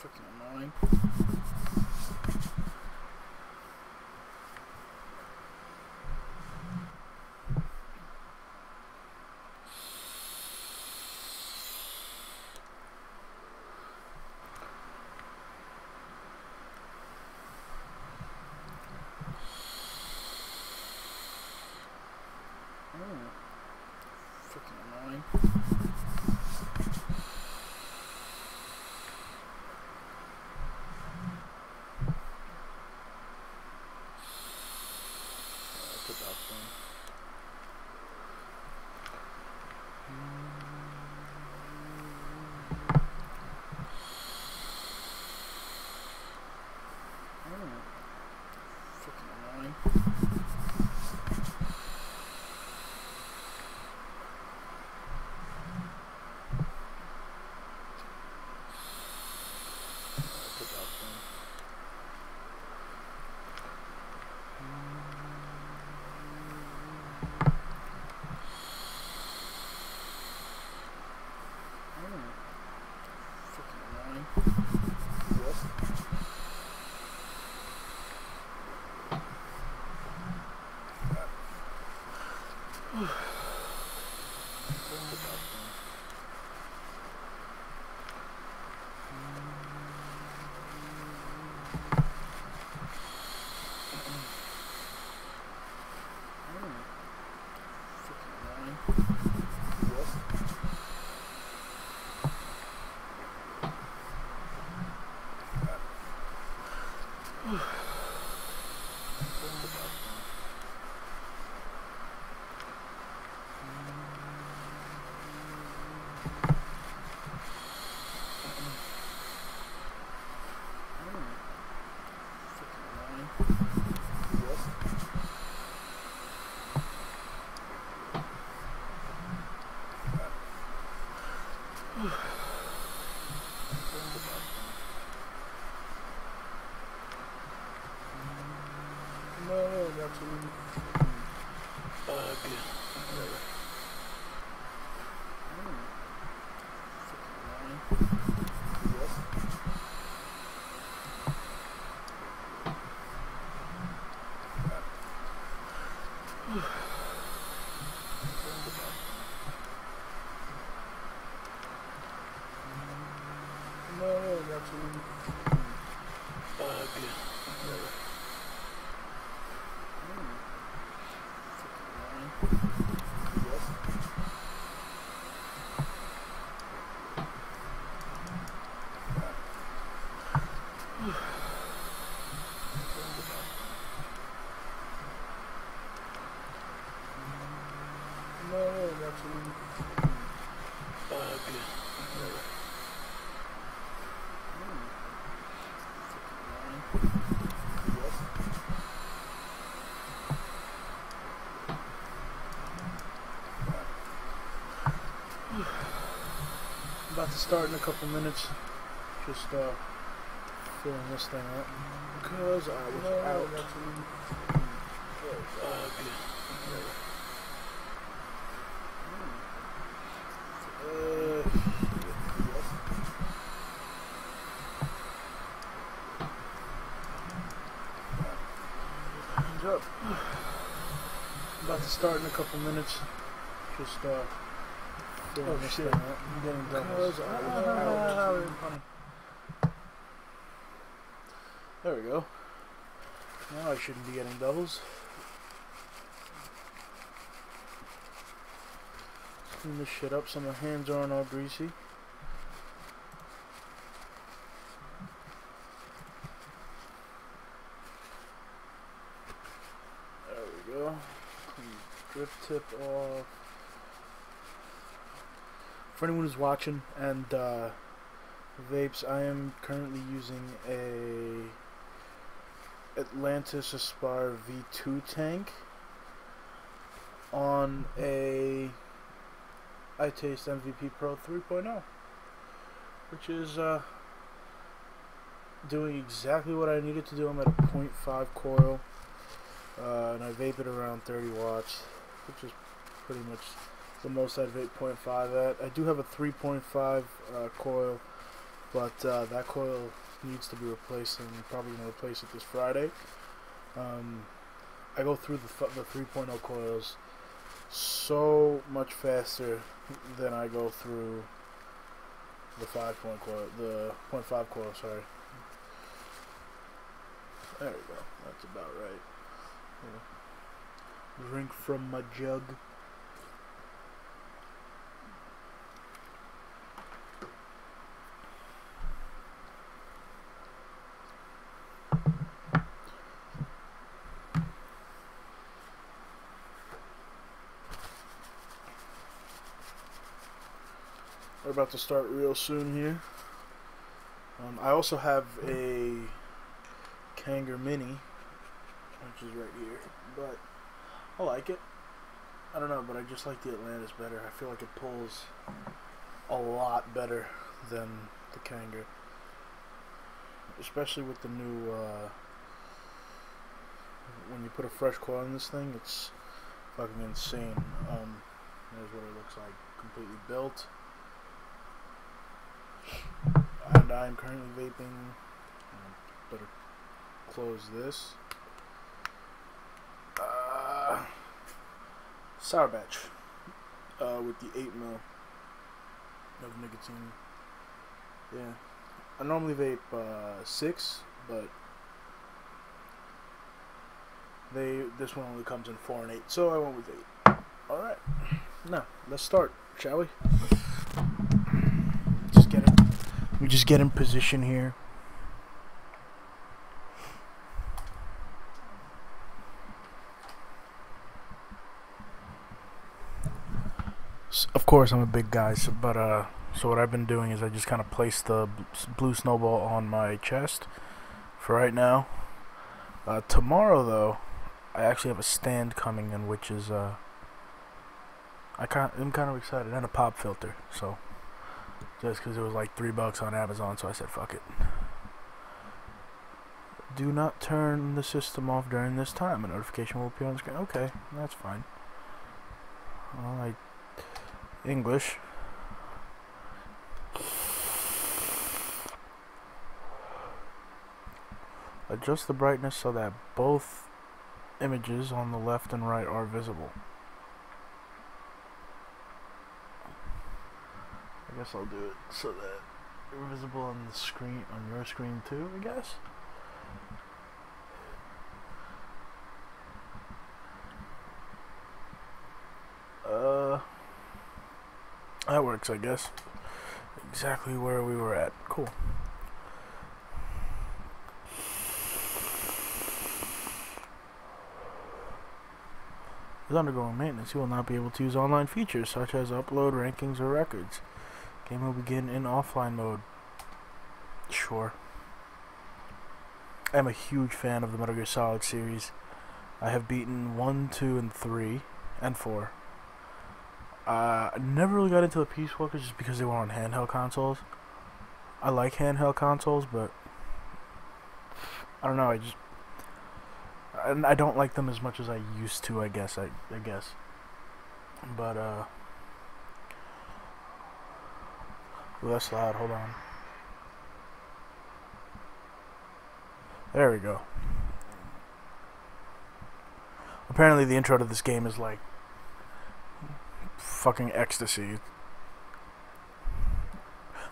freaking annoying. About to start in a couple minutes. Just filling this thing up because I was out. About to start in a couple minutes. Just oh shit, I'm getting doubles. There we go. Now I shouldn't be getting doubles. Clean this shit up so my hands aren't all greasy. There we go. Clean the drip tip off. For anyone who's watching and vapes, I am currently using a Atlantis Aspire V2 tank on a iTaste MVP Pro 3.0, which is doing exactly what I needed to do. I'm at a 0.5 coil, and I vape it around 30 watts, which is pretty much the most I'd vape 0.5 at. I do have a 3.5 coil But that coil needs to be replaced, and I'm probably going to replace it this Friday. I go through the 3.0 coils so much faster than I go through the 5.0 coil, the 0.5 coil, sorry. There we go. That's about right. Yeah. Drink from my jug. We're about to start real soon here. I also have a Kanger Mini, which is right here, but I like it. I don't know, but I just like the Atlantis better. I feel like it pulls a lot better than the Kanger, especially with the new, when you put a fresh coil in this thing, it's fucking insane. There's what it looks like, completely built. And I'm currently vaping. Better close this. Sour Batch with the 8 mil of nicotine. Yeah, I normally vape 6, but this one only comes in 4 and 8, so I went with 8. All right, now let's start, shall we? We just get in position here. Of course, I'm a big guy, so, but so what I've been doing is I just kind of place the Blue Snowball on my chest for right now. Tomorrow, though, I actually have a stand coming in, which is I'm kind of excited, and a pop filter, so. Just because it was like $3 on Amazon, so I said, fuck it. Do not turn the system off during this time. A notification will appear on the screen. Okay, that's fine. Alright. English. Adjust the brightness so that both images on the left and right are visible. I guess I'll do it so that you're visible on the screen, on your screen too, I guess. That works, I guess. Exactly where we were at. Cool. Is undergoing maintenance. You will not be able to use online features such as upload, rankings, or records. Game will begin in offline mode. Sure. I'm a huge fan of the Metal Gear Solid series. I have beaten 1, 2, and 3, and 4. I never really got into the Peace Walker just because they were on handheld consoles. I like handheld consoles, but I don't know, I don't like them as much as I used to, I guess. But, ooh, that's loud, hold on. There we go. Apparently the intro to this game is like fucking ecstasy.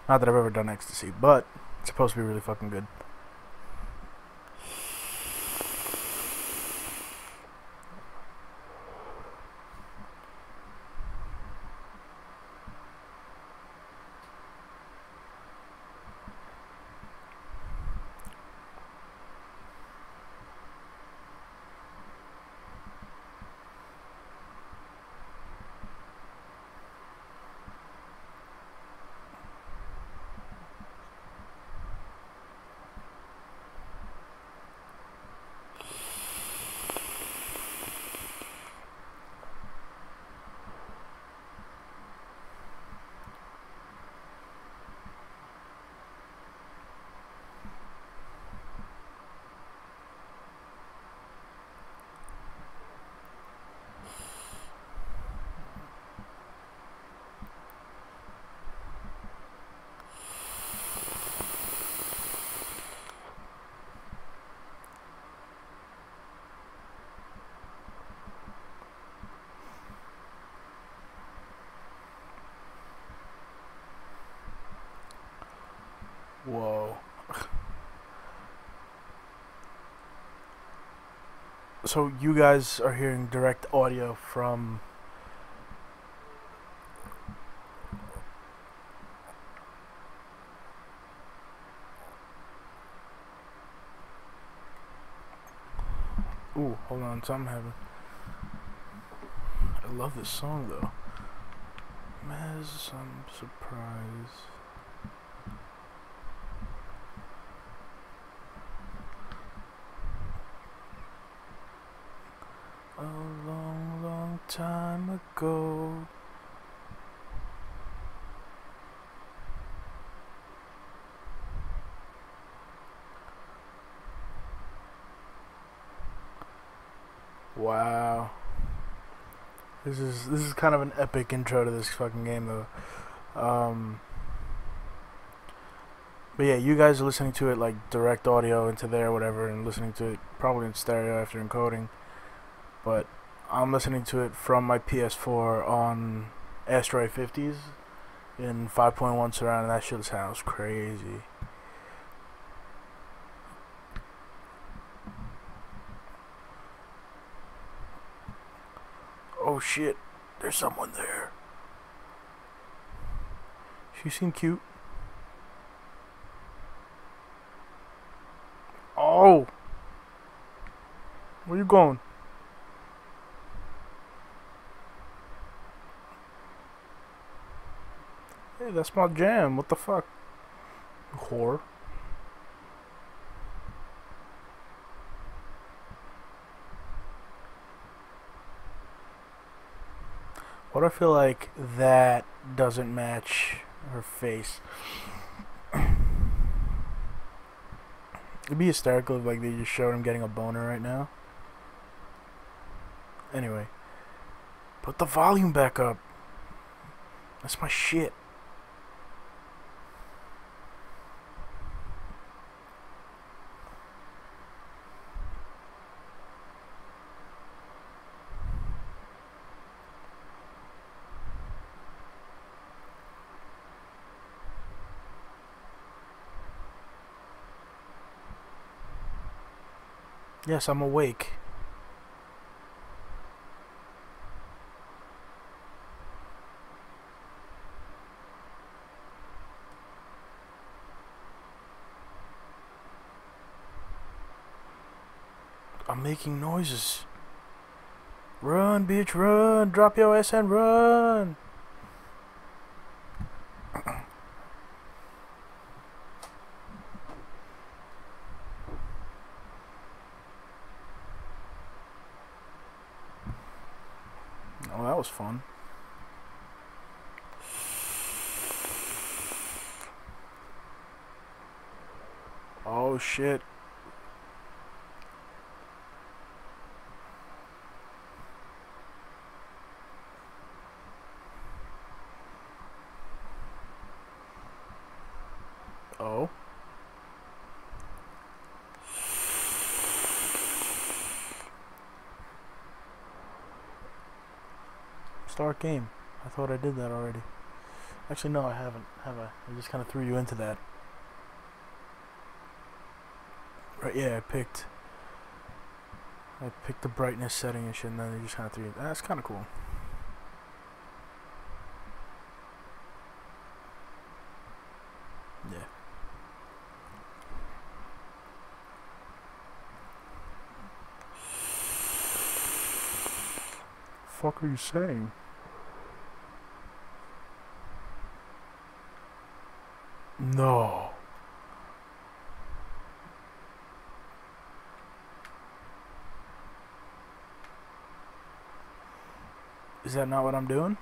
Not that I've ever done ecstasy, but it's supposed to be really fucking good. Whoa. So you guys are hearing direct audio from hold on, something happened. I love this song though. As some surprise. A long, long time ago. Wow. This is kind of an epic intro to this fucking game though. But yeah, you guys are listening to it like direct audio into there or whatever, and listening to it probably in stereo after encoding. But I'm listening to it from my PS4 on Astro 50s in 5.1 surround, and that shit sounds crazy. Oh shit, there's someone there. She seemed cute. Oh! Where you going? Hey, that's my jam, what the fuck? You whore. What I feel like that doesn't match her face. It'd be hysterical if like they just showed him getting a boner right now. Anyway, put the volume back up. That's my shit. Yes, I'm awake. I'm making noises. Run, bitch, run. Drop your ass and run. That was fun. Oh shit. Oh. Start game. I thought I did that already. Actually, no, I haven't. Have I? I just kind of threw you into that. Right? Yeah, I picked the brightness setting and shit, and then I just kind of threw you. That's kind of cool. Yeah. Fuck are you saying? No. Is that not what I'm doing?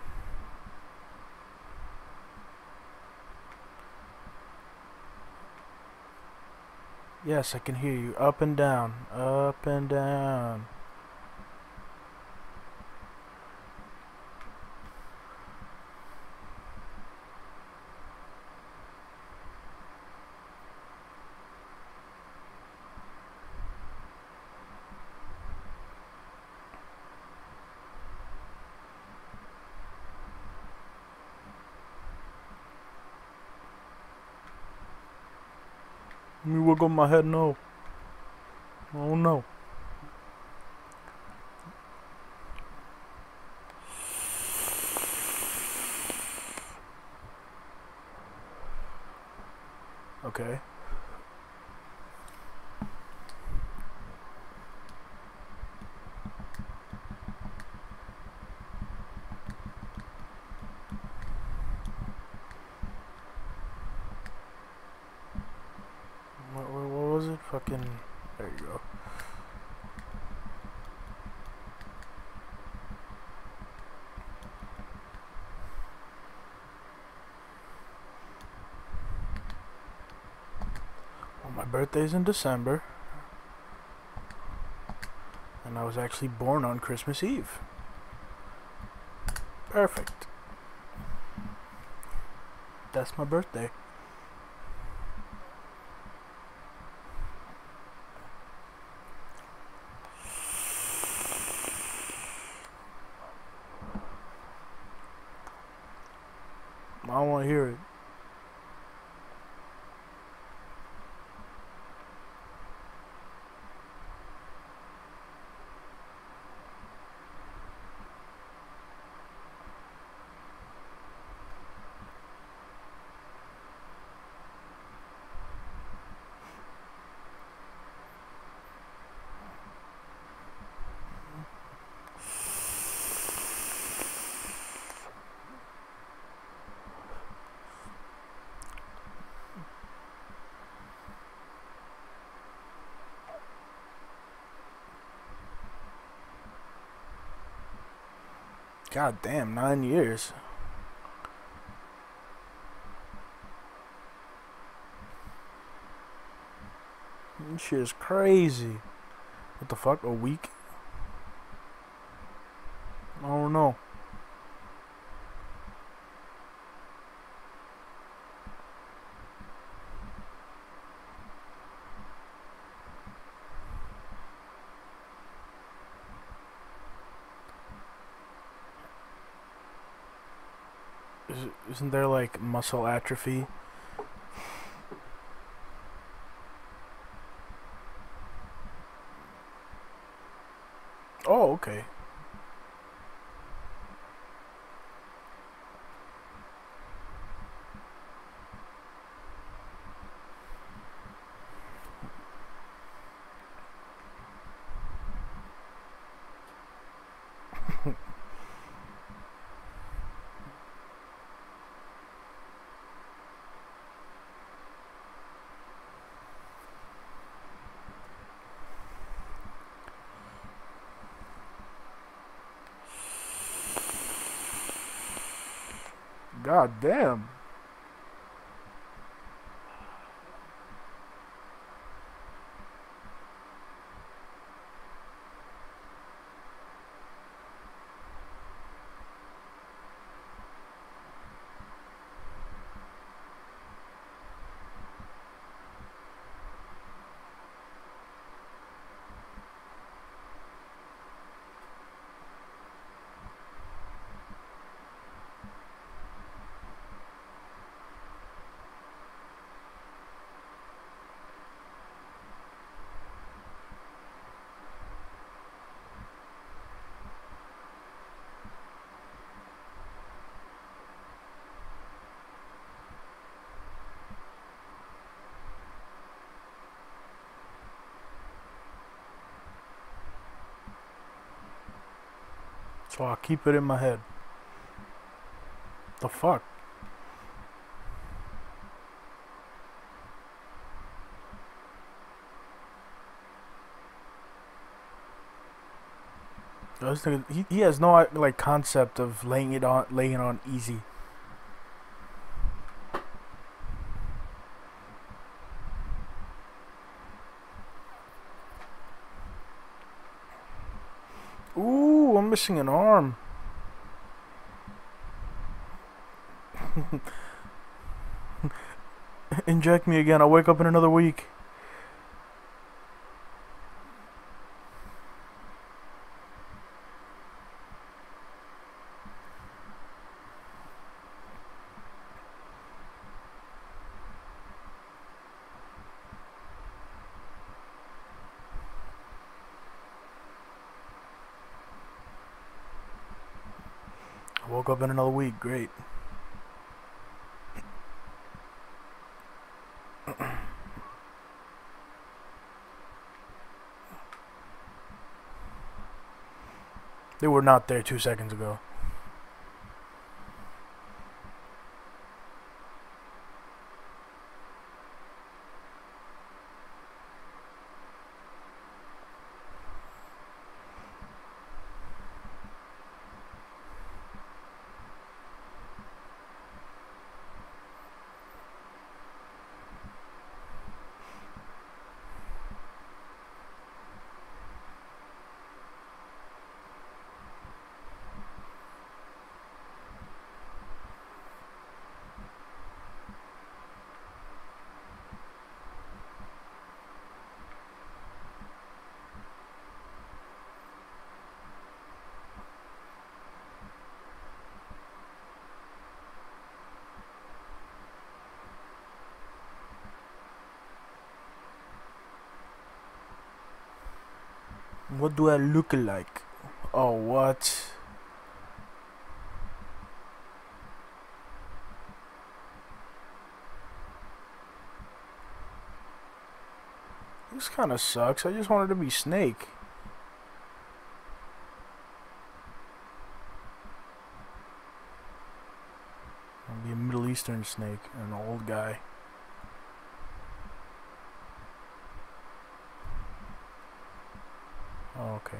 Yes, I can hear you. Up and down. Up and down. me wiggle my head no. Oh no. Okay. What was it? Fucking... There you go. Birthday's in December, and I was actually born on Christmas Eve. Perfect. That's my birthday. I don't want to hear it. God damn, 9 years. This shit is crazy. What the fuck, a week? I don't know. Isn't there like muscle atrophy? Oh, okay. God damn. So I'll keep it in my head. The fuck? He has no like concept of laying it on easy. Missing an arm. Inject me again. I'll wake up in another week. I woke up in another week. Great. They were not there 2 seconds ago. What do I look like? Oh, what? This kind of sucks. I just wanted to be Snake. I'll be a Middle Eastern Snake, an old guy. Okay.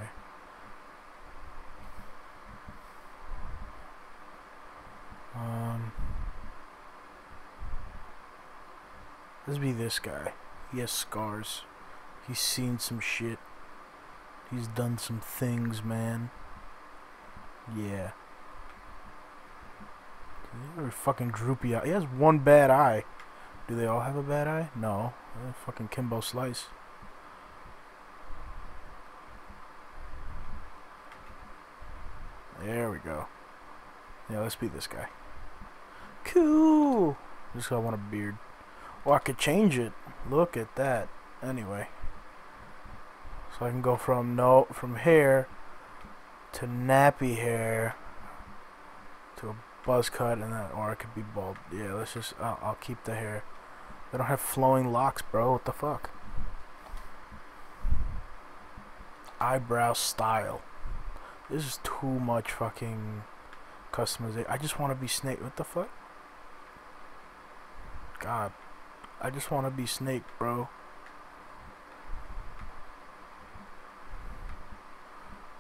Let's be this guy. He has scars. He's seen some shit. He's done some things, man. Yeah. He's a fucking droopy eye. He has one bad eye. Do they all have a bad eye? No. They're fucking Kimbo Slice. There we go. Yeah, let's be this guy. Cool. Just 'cause I want a beard. Oh, I could change it. Look at that. Anyway. So I can go from hair to nappy hair to a buzz cut, and that, or I could be bald. Yeah, let's just I'll keep the hair. They don't have flowing locks, bro. What the fuck? Eyebrow style. This is too much fucking customization. I just want to be Snake. What the fuck? God. I just want to be Snake, bro.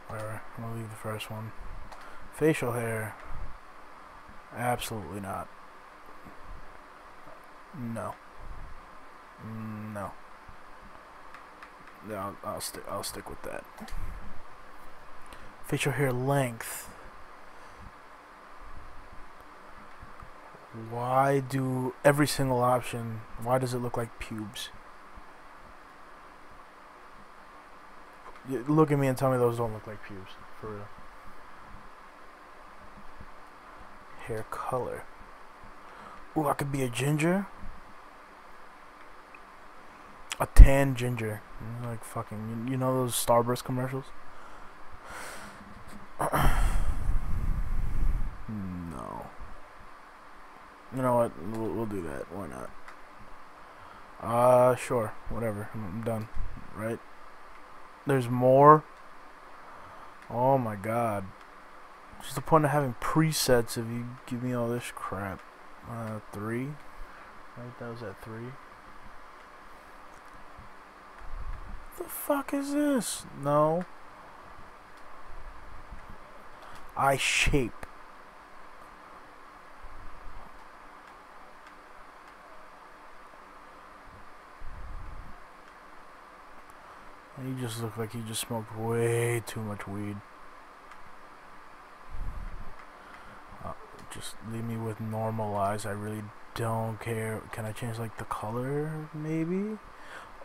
Whatever. I'm going to leave the first one. Facial hair. Absolutely not. No. No. No, I'll stick with that. Facial hair length. Why do every single option, why does it look like pubes? Look at me and tell me those don't look like pubes. For real. Hair color. Ooh, I could be a ginger. A tan ginger. Like fucking, you know those Starburst commercials? No. You know what? We'll do that. Why not? Sure. Whatever. I'm done. Right? There's more? Oh my god. What's the point of having presets if you give me all this crap? 3? Right? That was at 3? What the fuck is this? No. Eye shape. He just looked like he just smoked way too much weed. Just leave me with normal eyes. I really don't care. Can I change like the color maybe?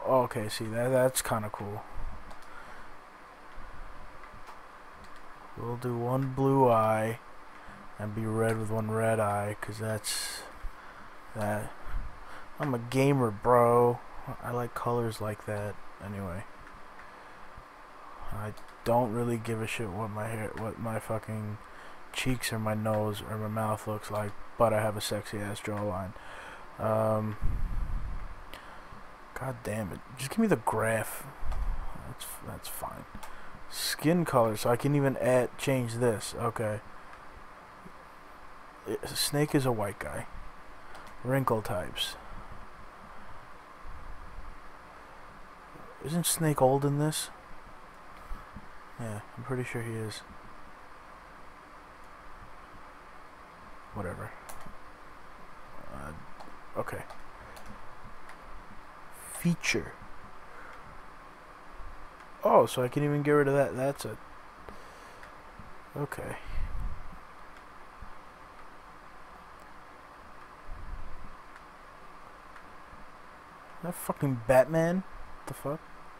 Okay, see that's kind of cool. We'll do one blue eye and be red with one red eye, because that's that. I'm a gamer, bro. I like colors like that. Anyway, I don't really give a shit what my fucking cheeks or my nose or my mouth looks like, but I have a sexy ass jawline. God damn it, just give me the graph. That's fine. Skin color, so I can even change this. Okay, Snake is a white guy. Wrinkle types. Isn't Snake old in this? Yeah, I'm pretty sure he is. Whatever. Okay. Feature. Oh, so I can even get rid of that. That's it. Okay. Is that fucking Batman? What the fuck?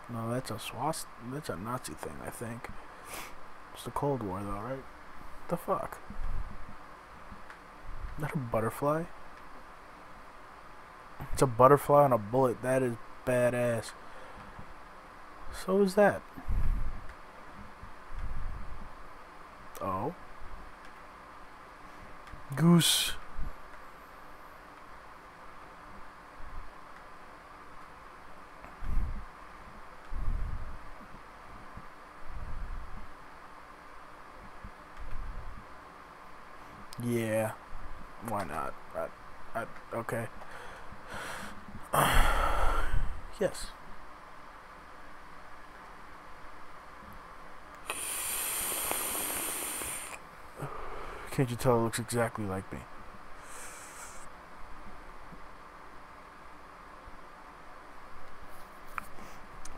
No, that's a that's a Nazi thing, I think. It's the Cold War, though, right? What the fuck? Is that a butterfly? It's a butterfly and a bullet. That is badass. So is that. Oh. Goose. Yeah. Why not? Okay. Yes. Can't you tell it looks exactly like me?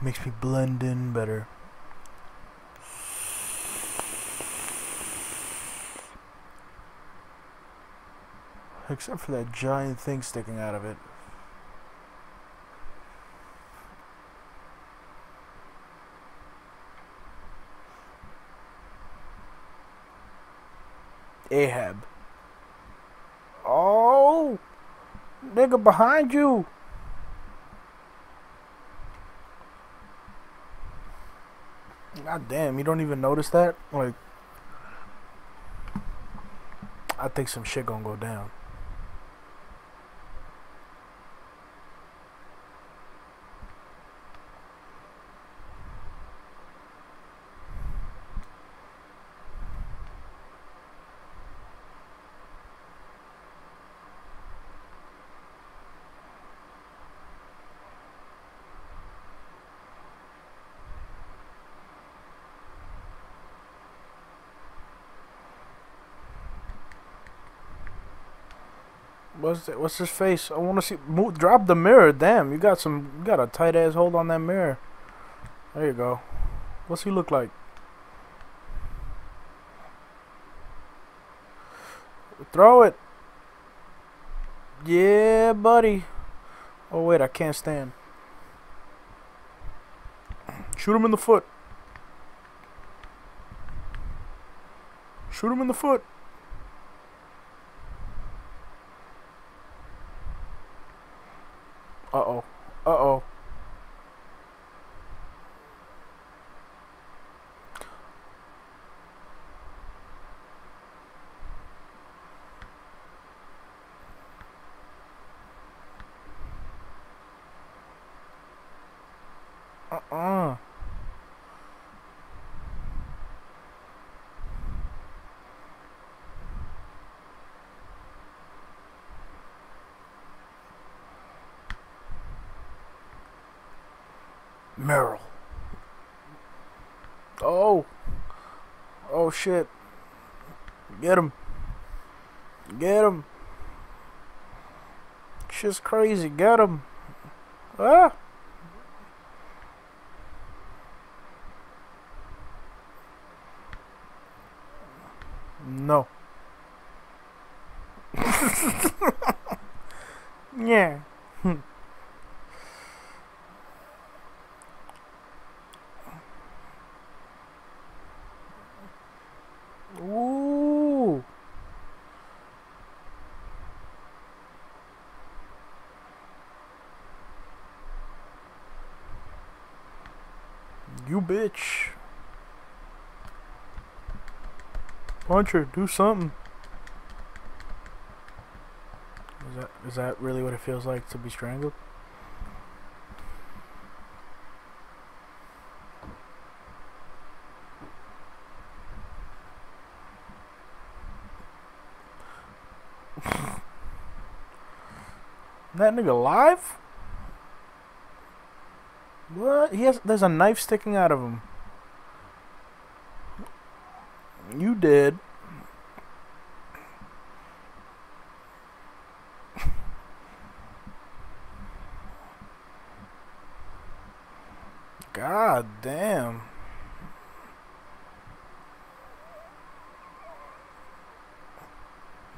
Makes me blend in better. Except for that giant thing sticking out of it. Ahab. Oh! Nigga behind you! God damn, you don't even notice that? Like, I think some shit gonna go down. What's his face? I want to see. Move, drop the mirror. Damn, you got a tight ass hold on that mirror. There you go. What's he look like? Throw it. Yeah, buddy. Oh wait, I can't stand. Shoot him in the foot. Shoot him in the foot. Uh-oh. Uh-oh. Uh-uh. Meryl. Oh. Oh shit. Get him. Get him. Shit's crazy. Get him. Ah. No. Yeah. Ooh. You bitch. punch her. Do something. Is that really what it feels like to be strangled? That nigga alive? What? He has. There's a knife sticking out of him. You dead. God damn.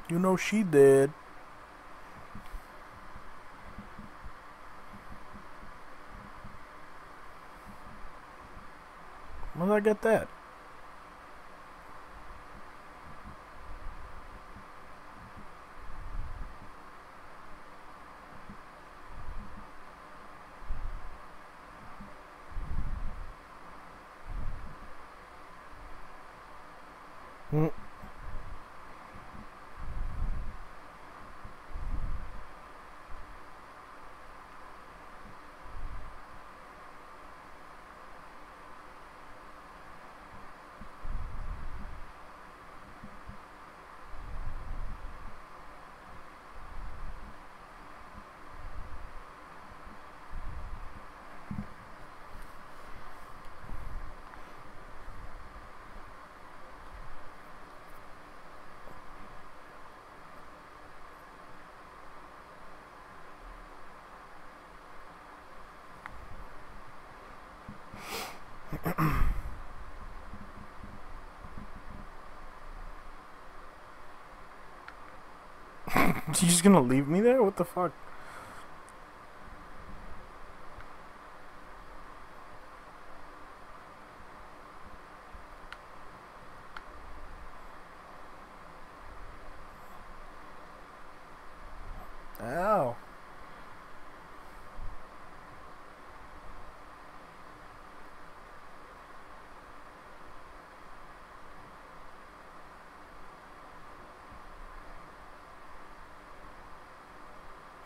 You know she dead. When did I get that? You just gonna leave me there? What the fuck? Ow.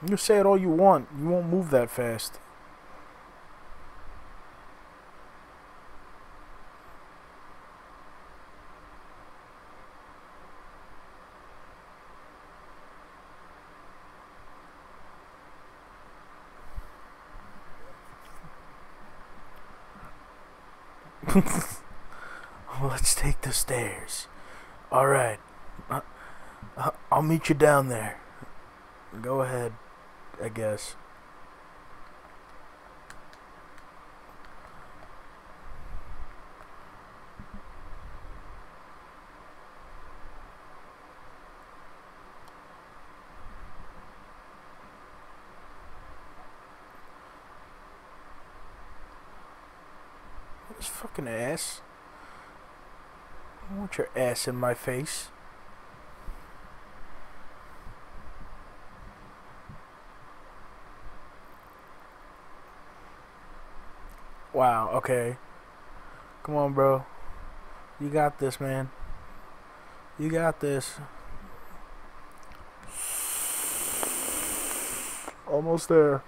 You say it all you want, you won't move that fast. Let's take the stairs. Alright. I'll meet you down there. Go ahead. I guess. This fucking ass. I want your ass in my face. Wow, okay. Come on, bro. You got this, man. You got this. Almost there.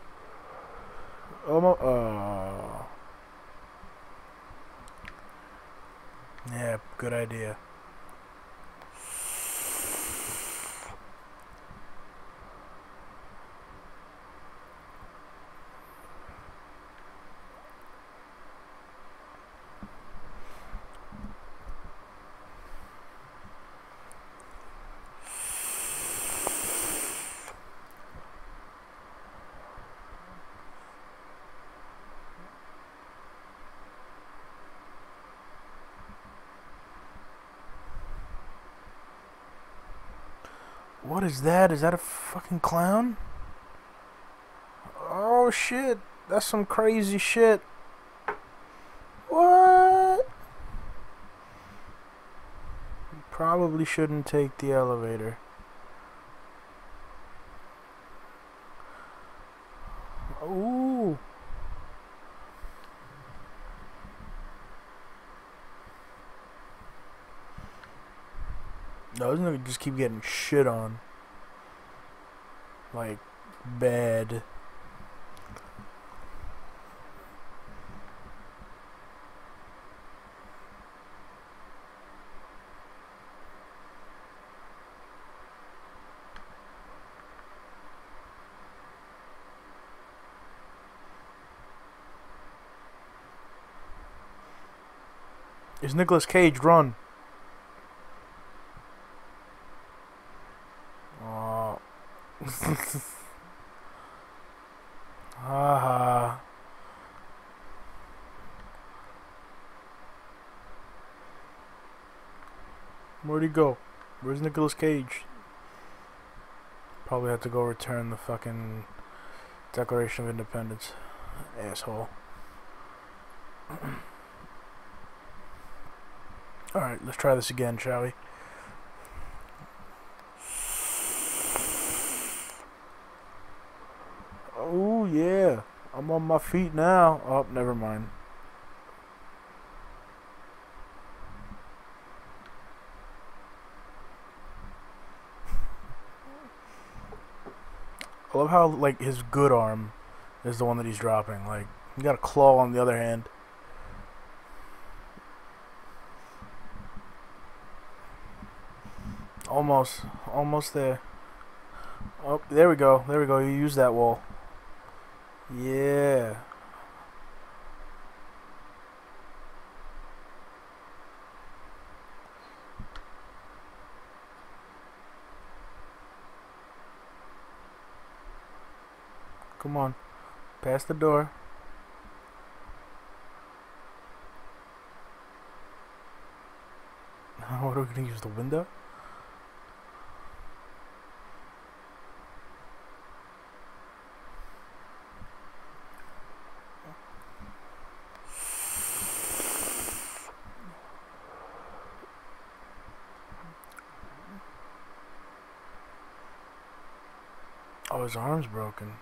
Almost. Oh. Yeah, good idea. What is that? Is that a fucking clown? Oh shit, that's some crazy shit. What? You probably shouldn't take the elevator. Ooh. Those niggas just keep getting shit on. Like, bad. It's Nicolas Cage, run. Where'd he go? Where's Nicolas Cage? Probably have to go return the fucking Declaration of Independence. Asshole. Alright, let's try this again, shall we? Oh, yeah. I'm on my feet now. Oh, never mind. I love how, like, his good arm is the one that he's dropping. Like, you got a claw on the other hand. Almost there. Oh, there we go. There we go. You use that wall. Yeah. Come on. Past the door. What are we going to use? The window? Oh, his arm's broken.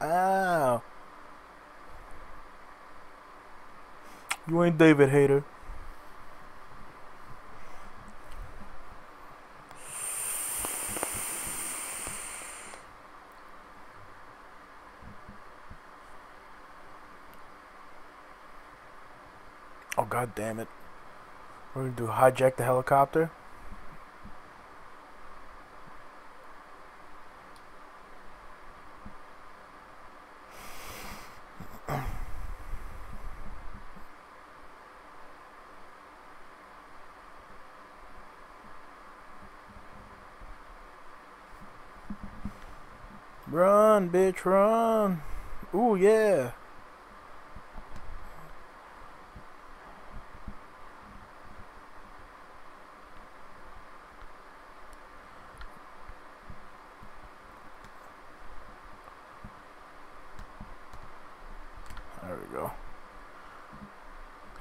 Ow. You ain't David Hayter. Oh, god damn it. We're gonna do hijack the helicopter. Run, bitch, run. Ooh, yeah. There we go.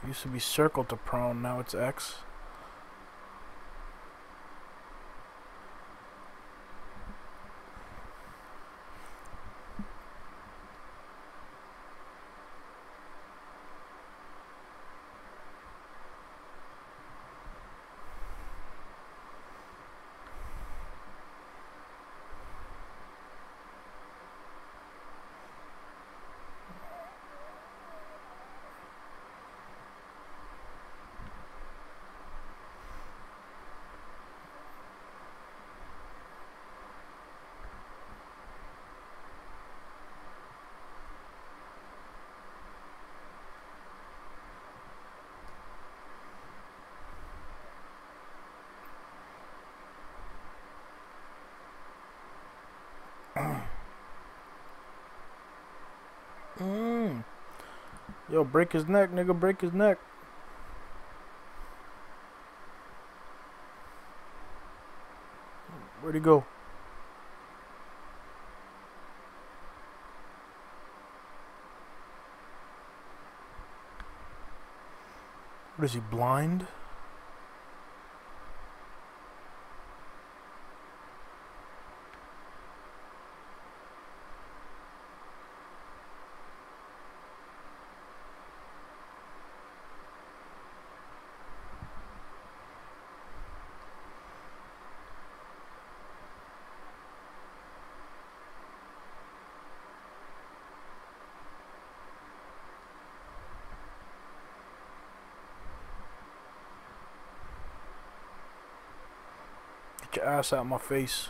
It used to be circle to prone, now it's X. Yo, break his neck, nigga, break his neck. Where'd he go? What is he, blind? Get your ass out of my face.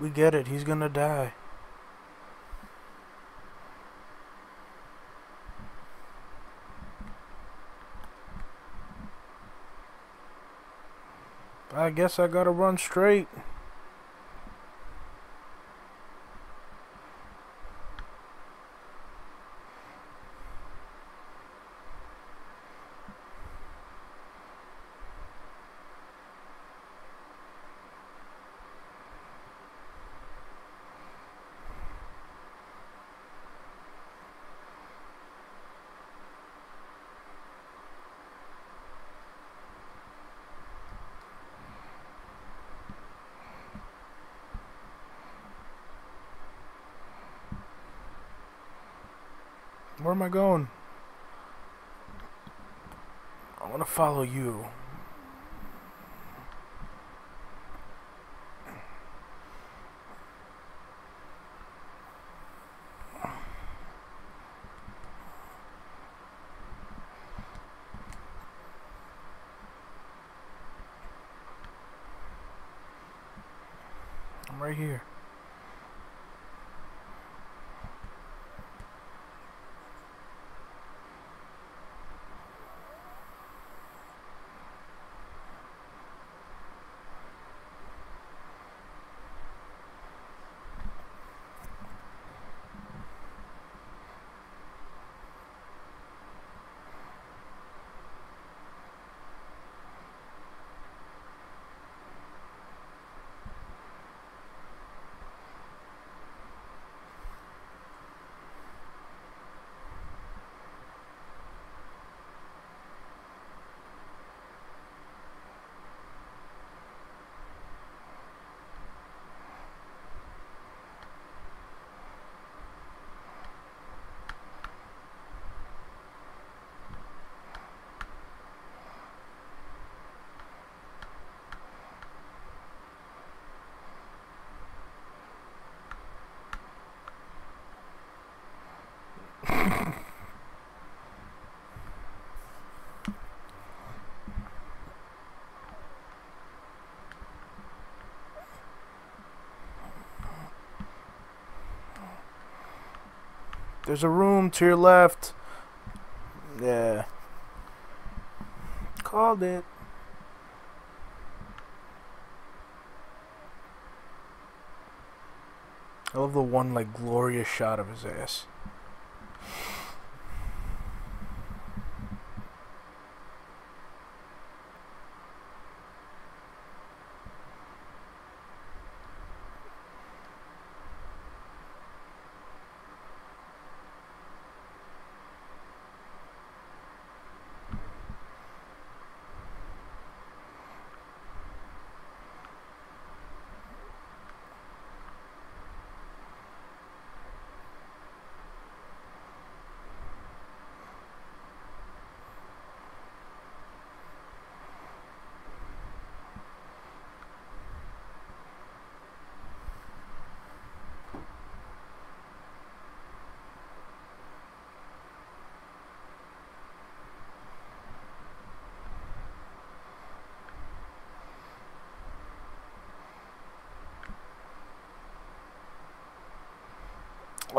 We get it, he's gonna die. I guess I gotta run straight. Where am I going? I want to follow you. I'm right here. There's a room to your left. Yeah. Called it. I love the one, like, glorious shot of his ass.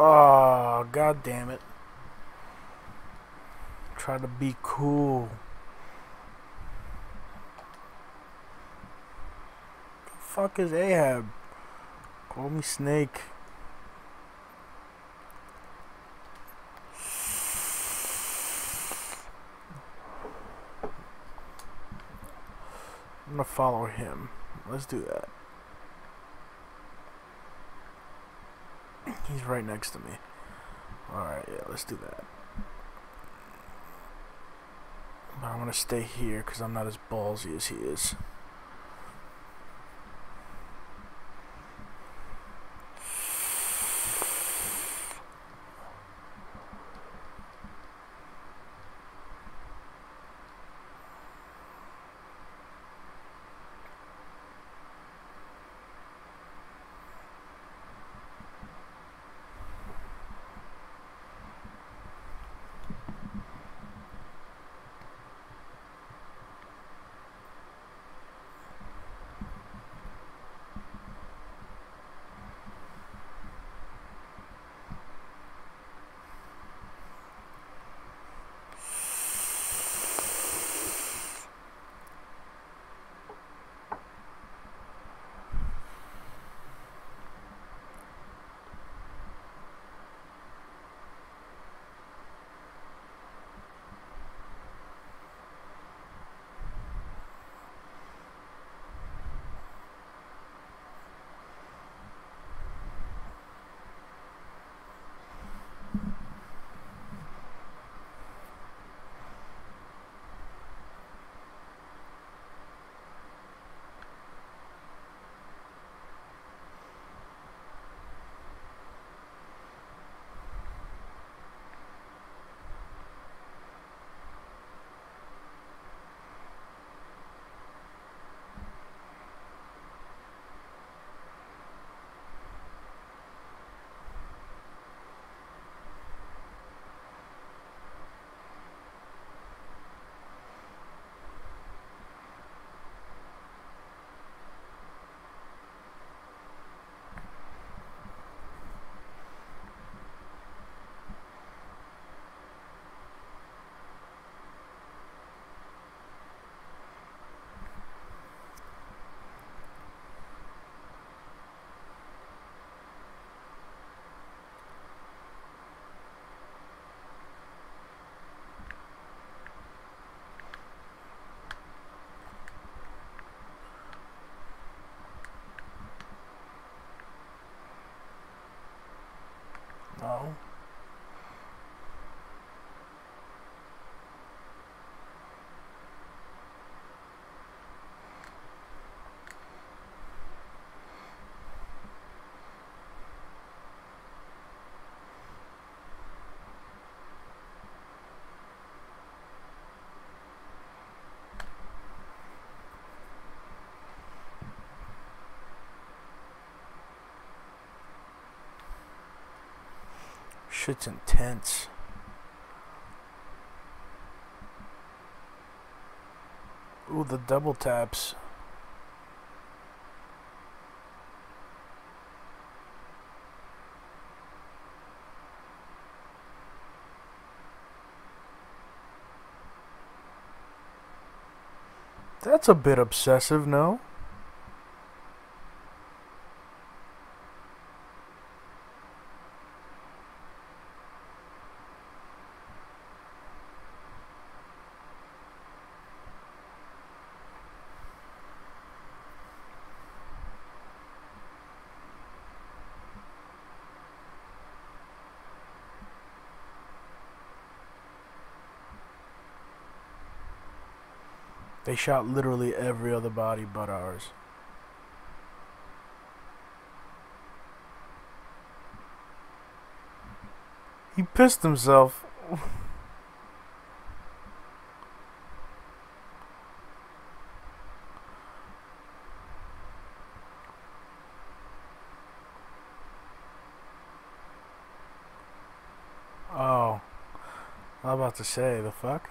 Oh, god damn it. Try to be cool. The fuck is Ahab? Call me Snake. I'm gonna follow him. Let's do that. He's right next to me. Alright, yeah, let's do that. But I'm gonna stay here because I'm not as ballsy as he is. No. Shit's intense. Ooh, the double taps. That's a bit obsessive, no? They shot literally every other body but ours. He pissed himself. Oh. I'm about to say, the fuck?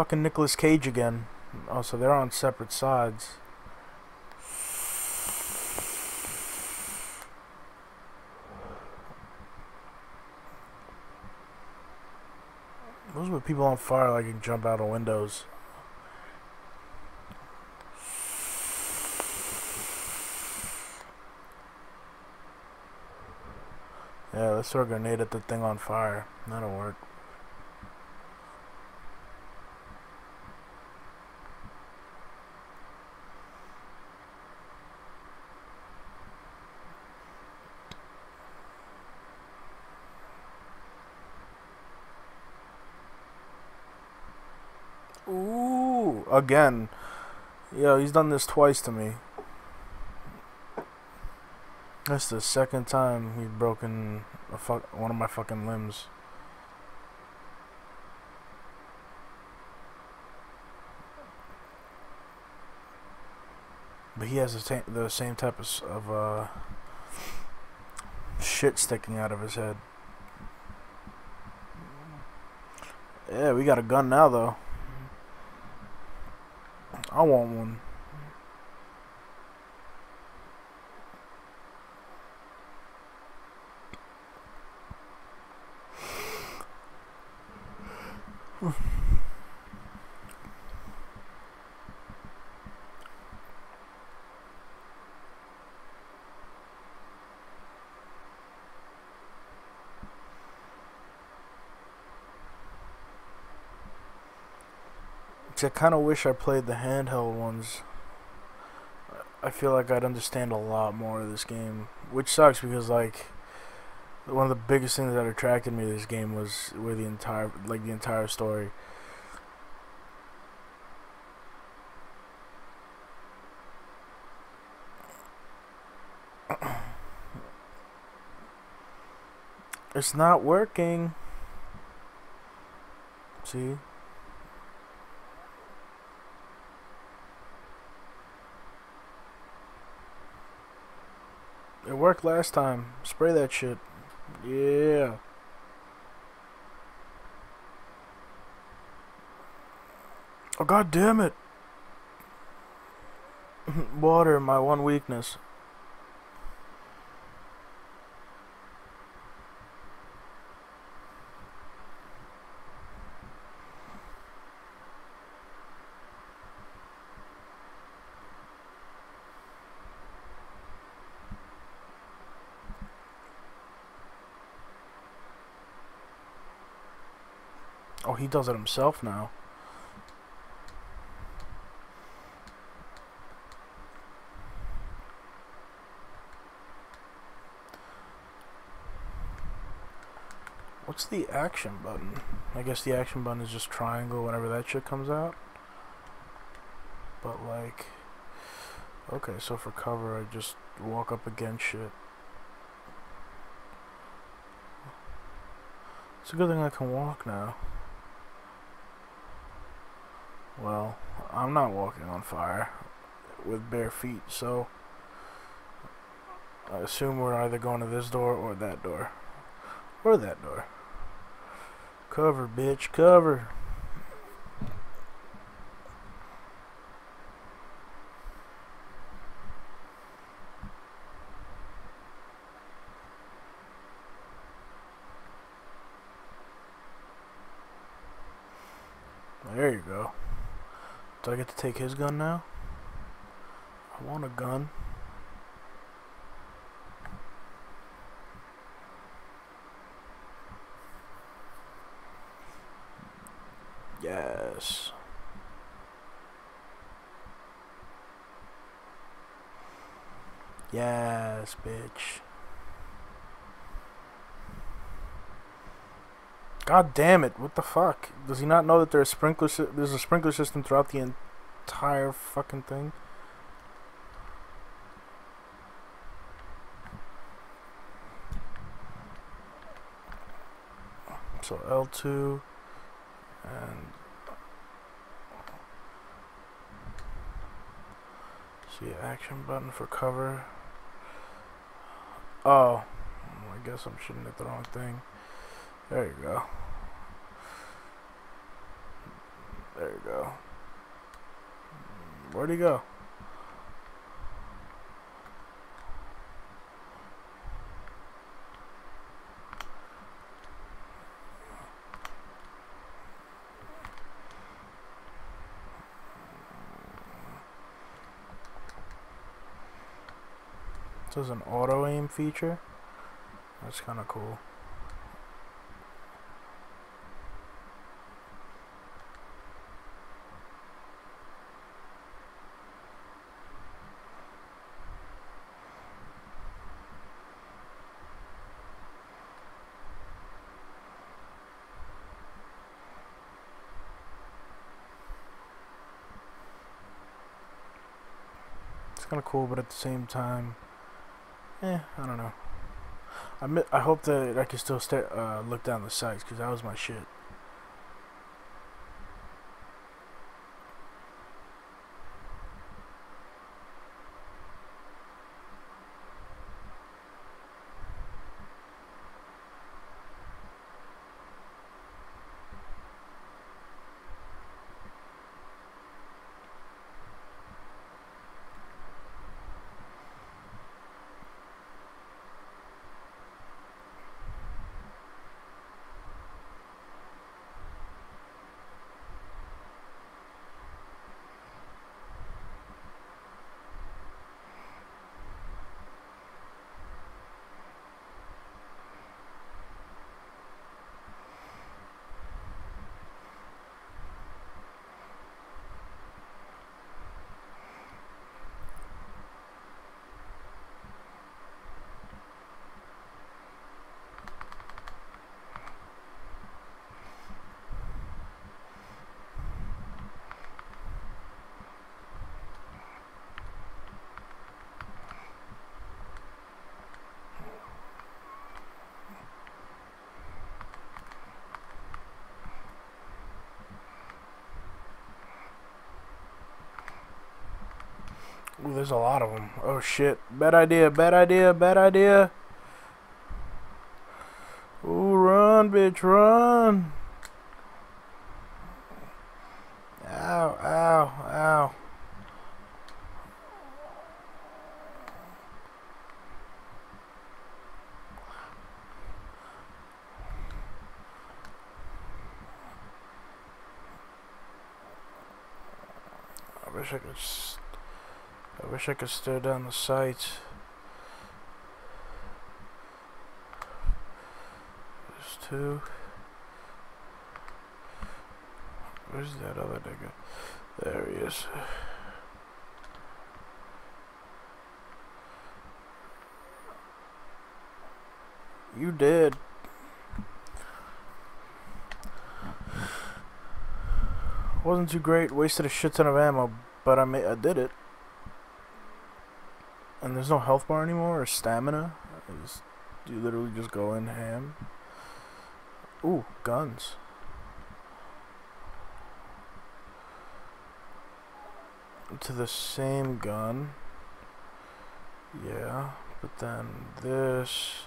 fucking Nicolas Cage again. Oh, so they're on separate sides. Those are people on fire like you can jump out of windows. Yeah, let's throw a grenade at the thing on fire. That'll work. Ooh, again. Yo, he's done this twice to me. That's the second time he's broken a one of my fucking limbs. But he has the same type of shit sticking out of his head. Yeah, we got a gun now, though. I want one. I kind of wish I played the handheld ones. I feel like I'd understand a lot more of this game, which sucks because like one of the biggest things that attracted me to this game was the entire story. It's not working. See? It worked last time. Spray that shit. Yeah. Oh, god damn it. Water, my one weakness. Oh, he does it himself now. What's the action button? I guess the action button is just triangle whenever that shit comes out. But like... Okay, so for cover I just walk up against shit. It's a good thing I can walk now. Well, I'm not walking on fire with bare feet, so I assume we're either going to this door or that door. Or that door. Cover, bitch, cover. There you go. Do I get to take his gun now? I want a gun. Yes. Yes, bitch. God damn it, what the fuck? Does he not know that there's a sprinkler system throughout the entire fucking thing? So L2 and see action button for cover. Oh, I guess I'm shooting at the wrong thing. There you go. There you we go. Where'd he go? This is an auto aim feature. That's kind of cool. It's kind of cool, but at the same time, I don't know. I hope that I can still look down the sights, because that was my shit. Ooh, there's a lot of them. Oh shit. Bad idea, bad idea, bad idea. Ooh, run, bitch, run. Ow, ow, ow. I wish I could I wish I could stare down the sights. There's two. Where's that other nigga? There he is. You dead. Wasn't too great. Wasted a shit ton of ammo, but I did it. And there's no health bar anymore or stamina. You literally just go in ham. Ooh, guns. To the same gun. Yeah, but then this.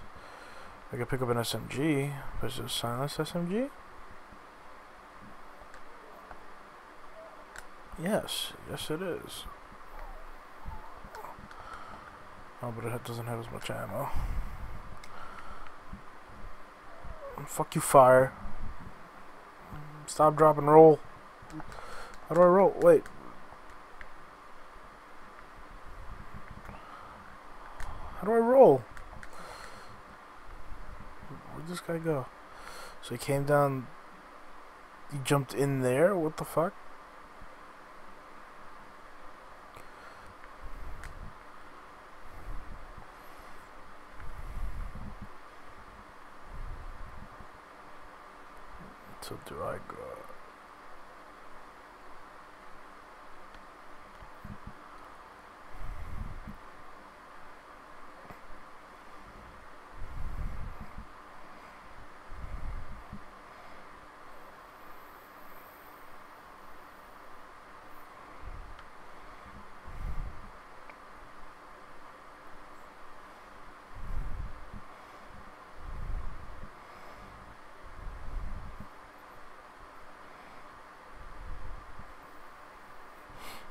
I could pick up an SMG. But is it a silenced SMG? Yes, yes it is. Oh, but it doesn't have as much ammo. Fuck you, fire. Stop, drop, and roll. How do I roll? Wait. How do I roll? Where'd this guy go? So he came down. He jumped in there? What the fuck? So do I go?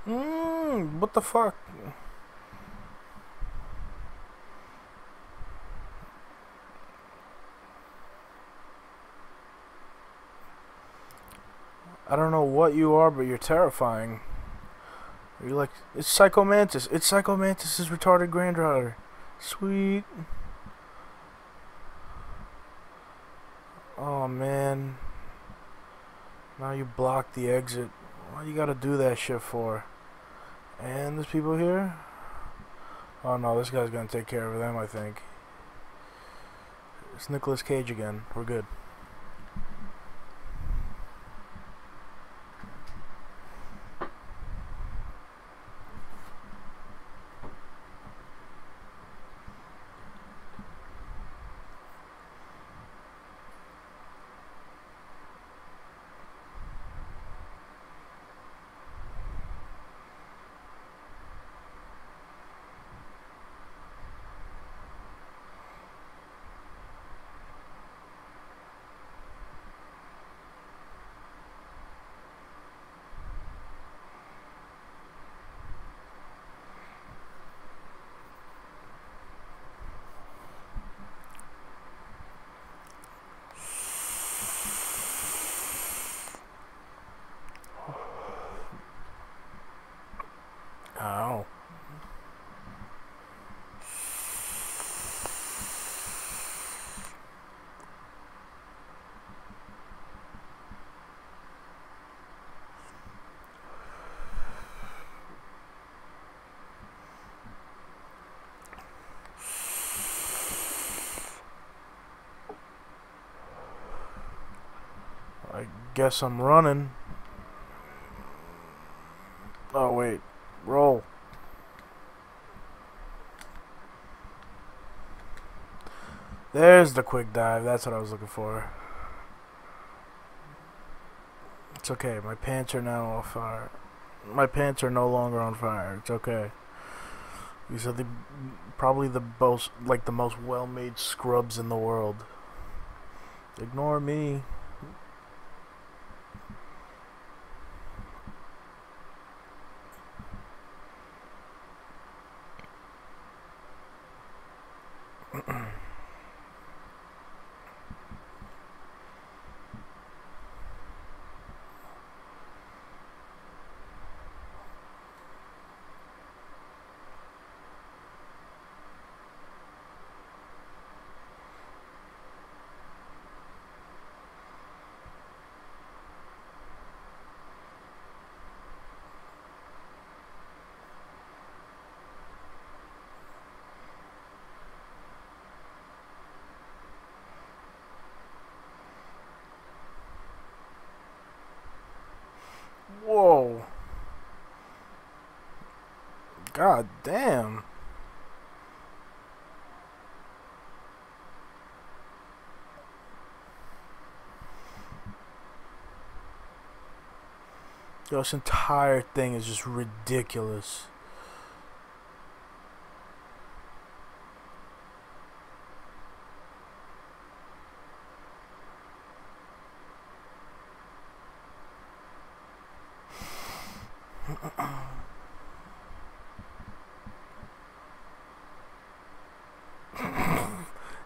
What the fuck? I don't know what you are, but you're terrifying. You're like, it's Psycho Mantis. It's Psycho Mantis's retarded granddaughter. Sweet. Oh, man. Now you block the exit. Why you gotta do that shit for? And there's people here? Oh, no, this guy's gonna take care of them, I think. It's Nicolas Cage again. We're good. Guess I'm running. Oh wait, roll. There's the quick dive. That's what I was looking for. It's okay. My pants are now on fire. My pants are no longer on fire. It's okay. These are the probably the most well-made scrubs in the world. Ignore me. Whoa. God damn. Yo, this entire thing is just ridiculous.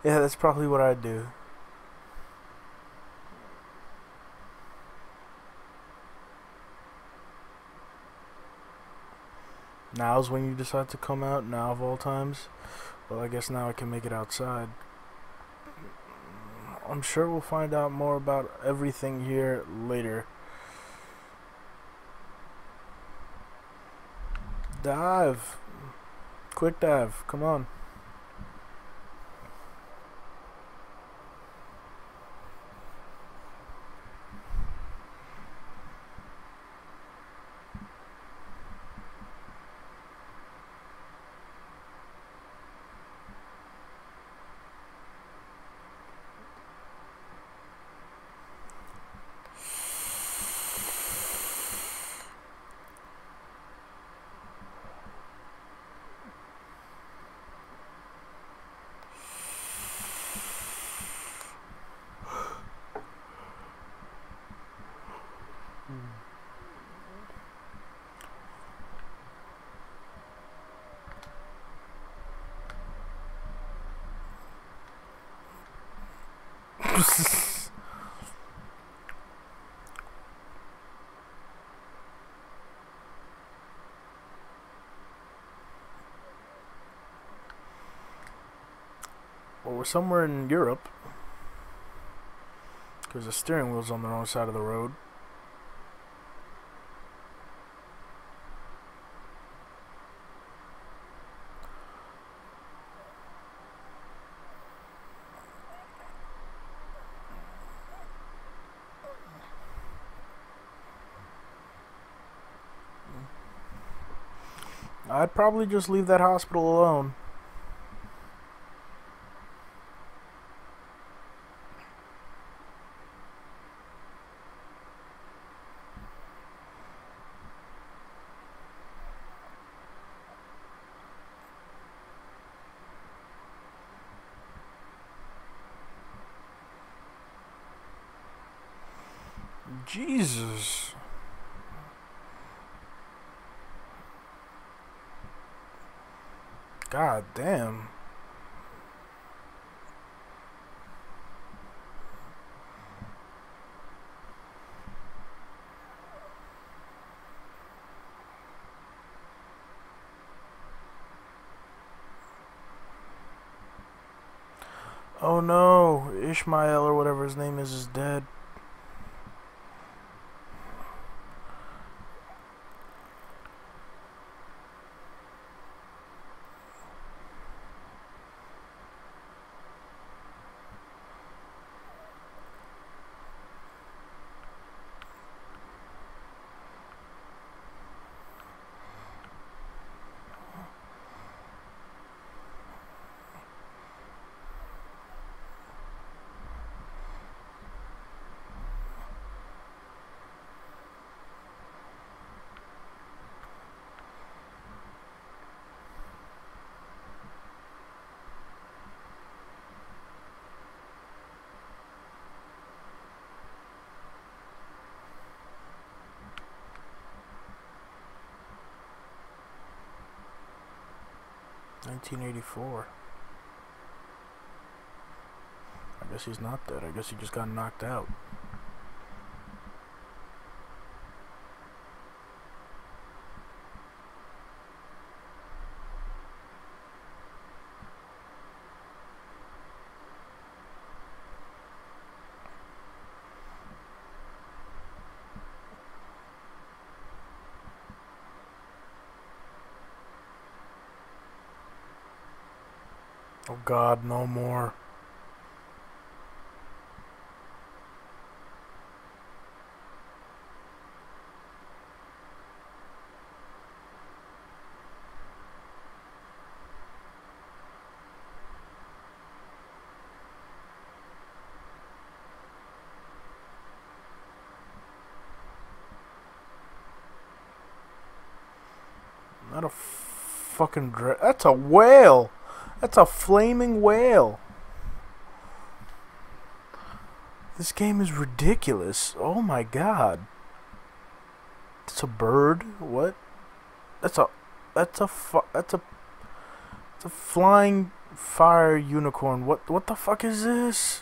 Yeah, that's probably what I'd do. Now's when you decide to come out, now of all times. Well, I guess now I can make it outside. I'm sure we'll find out more about everything here later. Dive. Quick dive. Come on. Well, we're somewhere in Europe, because the steering wheel's on the wrong side of the road. I'd probably just leave that hospital alone. Jesus. God damn. Oh no, Ishmael or whatever his name is dead. '84. I guess he's not dead. I guess he just got knocked out. Oh God, no more. Not a fucking dra- That's a whale! That's a flaming whale. This game is ridiculous. Oh my God. It's a bird? What? That's a flying fire unicorn. What the fuck is this?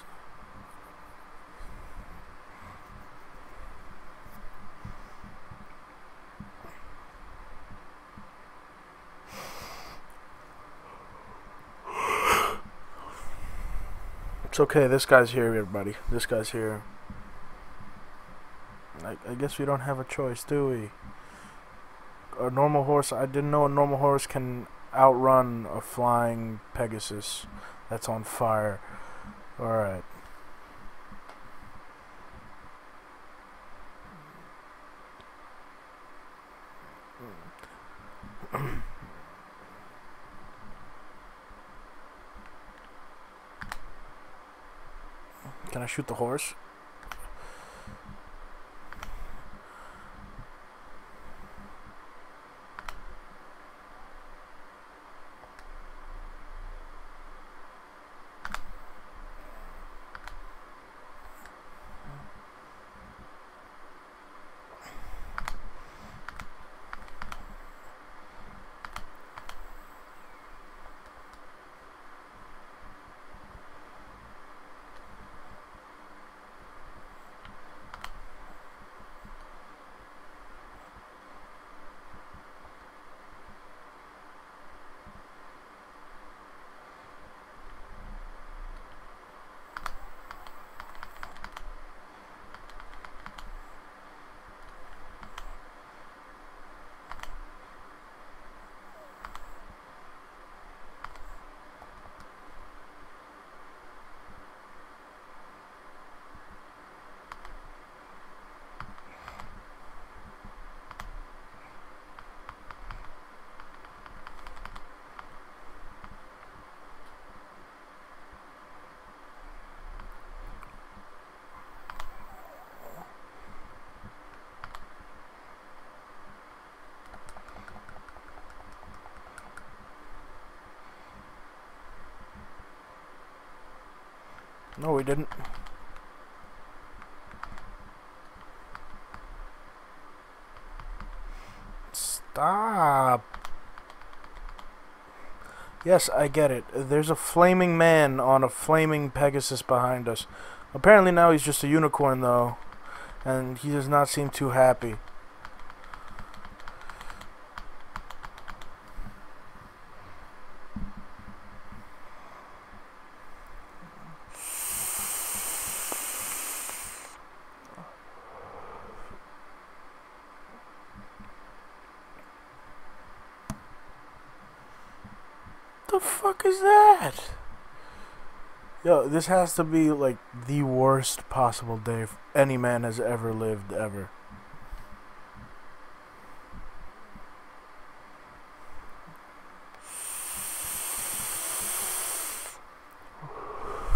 It's okay, this guy's here, everybody. This guy's here. I guess we don't have a choice, do we? A normal horse, I didn't know a normal horse can outrun a flying Pegasus that's on fire. Alright. Can I shoot the horse? No, we didn't. Stop. Yes, I get it. There's a flaming man on a flaming Pegasus behind us. Apparently now he's just a unicorn, though. And he does not seem too happy. What the fuck is that? Yo, this has to be like the worst possible day any man has ever lived, ever.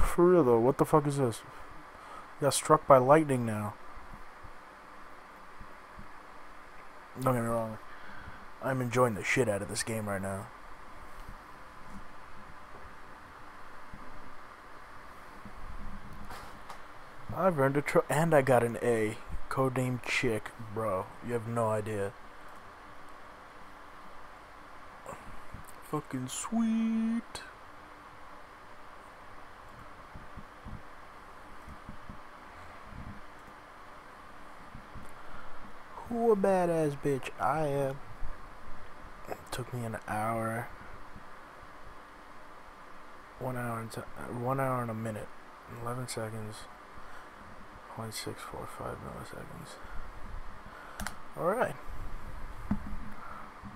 For real though, what the fuck is this? Got struck by lightning now. Don't get me wrong, I'm enjoying the shit out of this game right now. I've earned a trophy, and I got an A. Codename Chick, bro. You have no idea. Fucking sweet. Who a badass bitch I am. It took me an hour. 1 hour and a minute. 11 seconds. 0.645 milliseconds. Alright.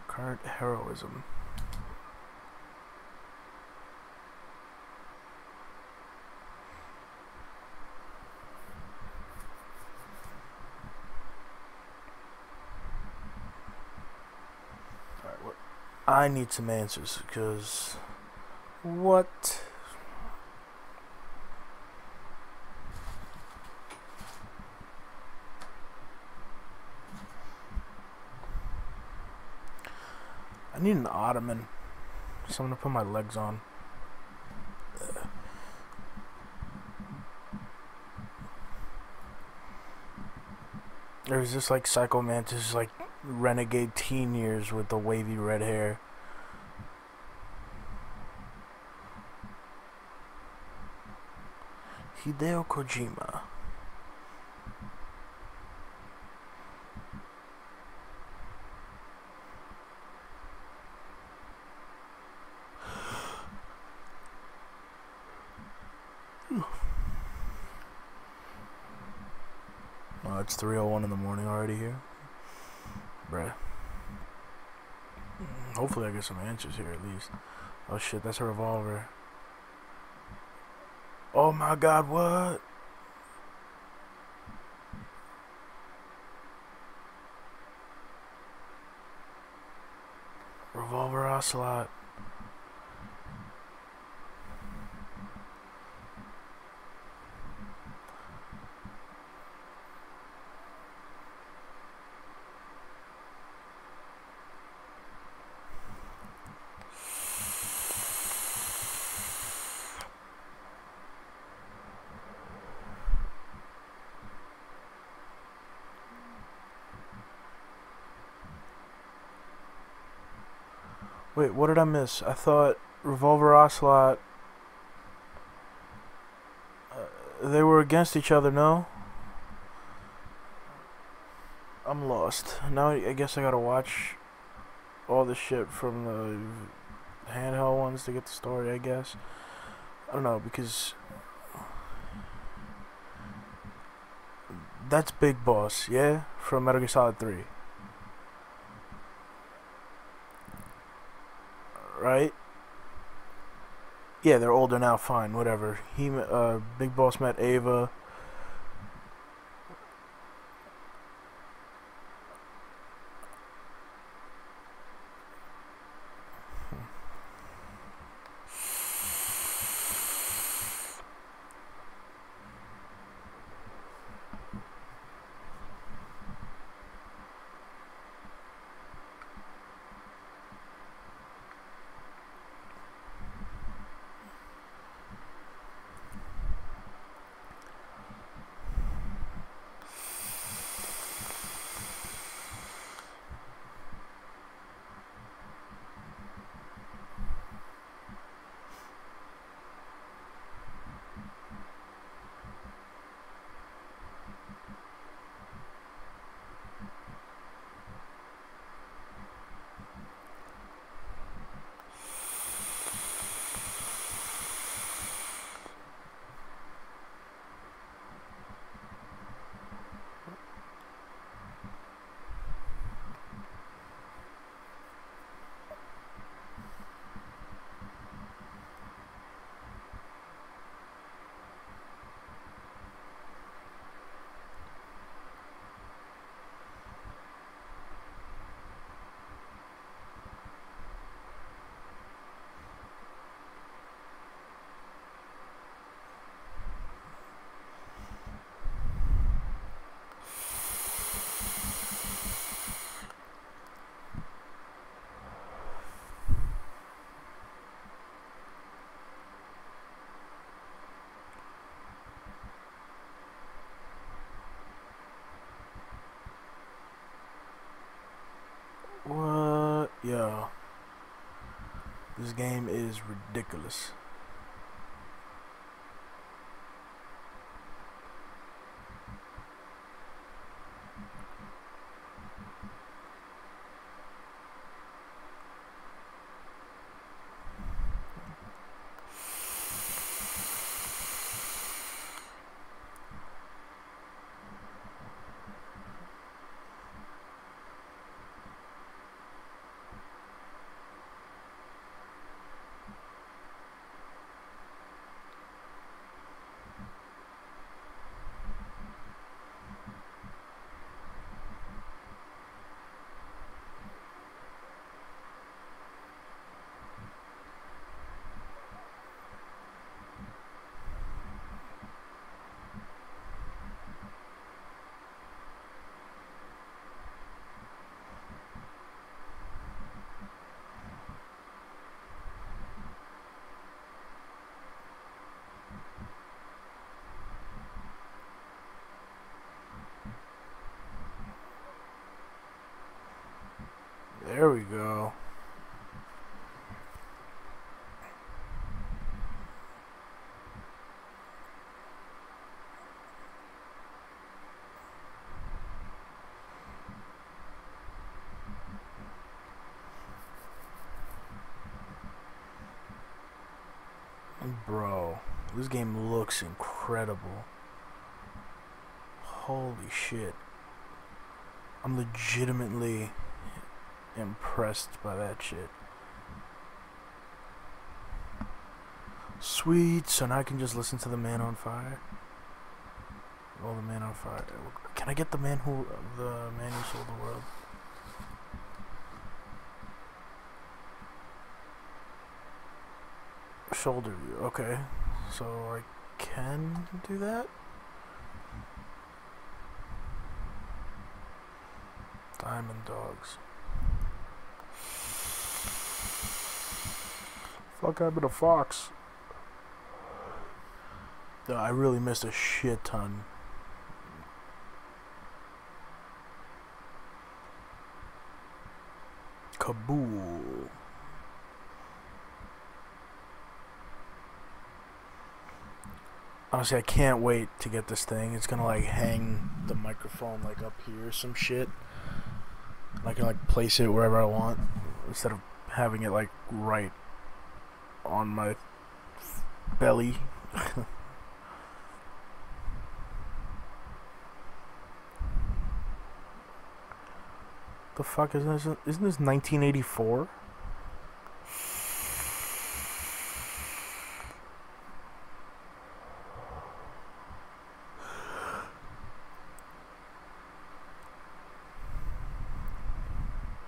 Current heroism. Alright, what? I need some answers, because... what? I need an ottoman, something to put my legs on. Ugh. There was this like Psycho Mantis, like renegade teen years with the wavy red hair. Hideo Kojima. Oh, it's 3:01 in the morning already here. Bruh. Hopefully I get some answers here at least. Oh shit, that's a revolver. Oh my god, what? Revolver Ocelot. Wait, what did I miss? I thought Revolver Ocelot... they were against each other, no? I'm lost. Now I guess I gotta watch all the shit from the handheld ones to get the story, I guess. I don't know, because... that's Big Boss, yeah? From Metal Gear Solid 3. Right? Yeah, they're older now, fine, whatever. He, Big Boss met Ava. What? Yeah. This game is ridiculous. There we go. Bro, this game looks incredible. Holy shit. I'm legitimately impressed by that shit. Sweet, so now I can just listen to the man on fire. Oh, the man on fire. Can I get the man who sold the world? Shoulder view. Okay, so I can do that. Diamond Dogs. Fuck, I've been a fox. I really missed a shit ton. Kabool. Honestly, I can't wait to get this thing. It's gonna like hang the microphone like up here or some shit. And I can like place it wherever I want instead of having it like right on my belly. The fuck is this? Isn't this 1984?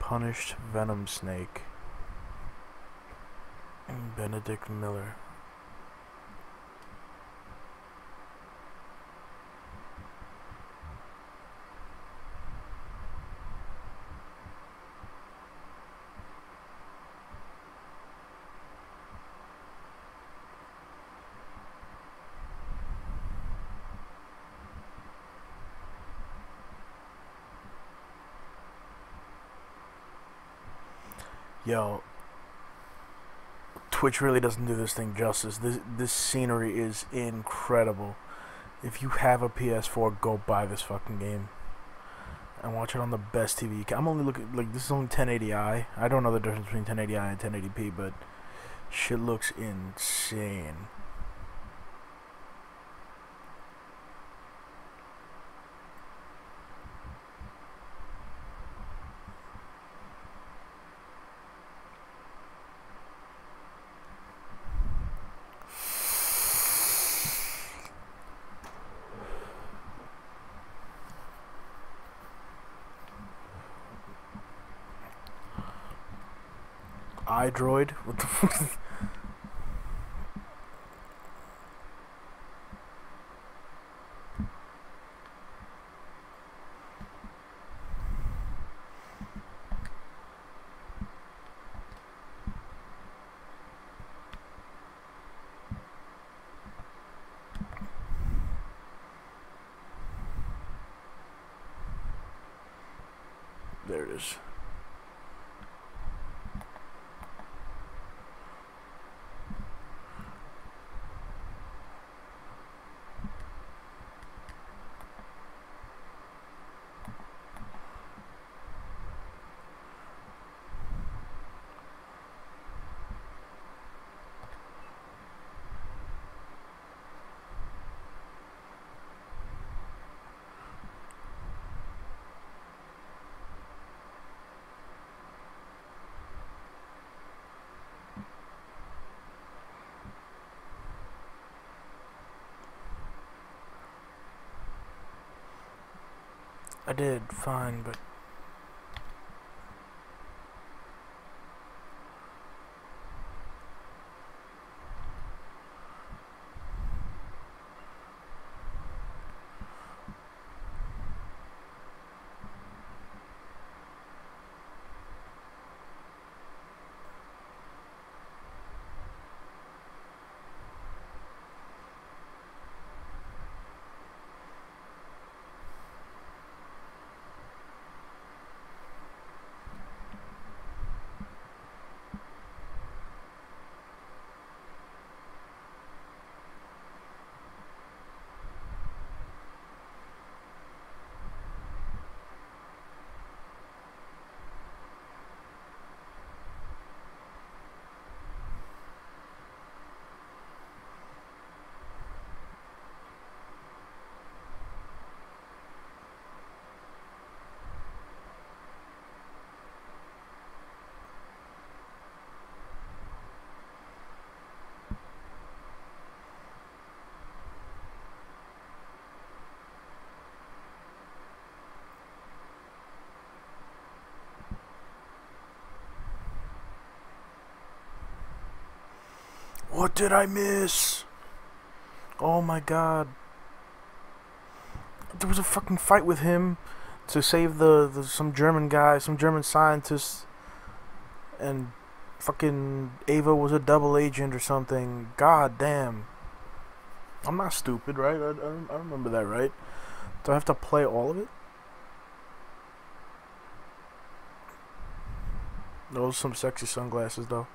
Punished Venom Snake. Benedict Miller. Yo, Twitch really doesn't do this thing justice. This scenery is incredible. If you have a PS4, go buy this fucking game and watch it on the best TV. I'm only looking, like, this is only 1080i. I don't know the difference between 1080i and 1080p, but shit looks insane. Droid? What the fuck? There it is. did fine, but what did I miss? Oh my god. There was a fucking fight with him to save some German guy, some German scientist, and fucking Ava was a double agent or something. God damn. I'm not stupid, right? I remember that, right? Do I have to play all of it? Those are some sexy sunglasses though.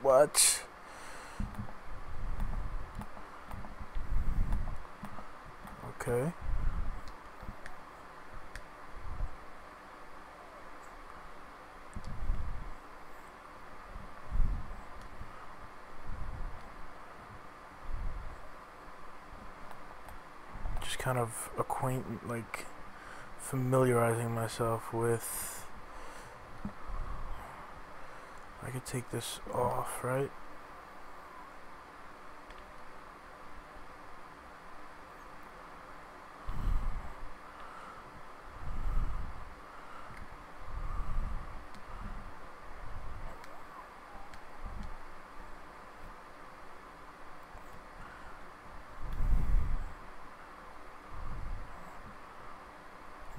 What? Okay. Just kind of familiarizing myself with. I could take this off, right?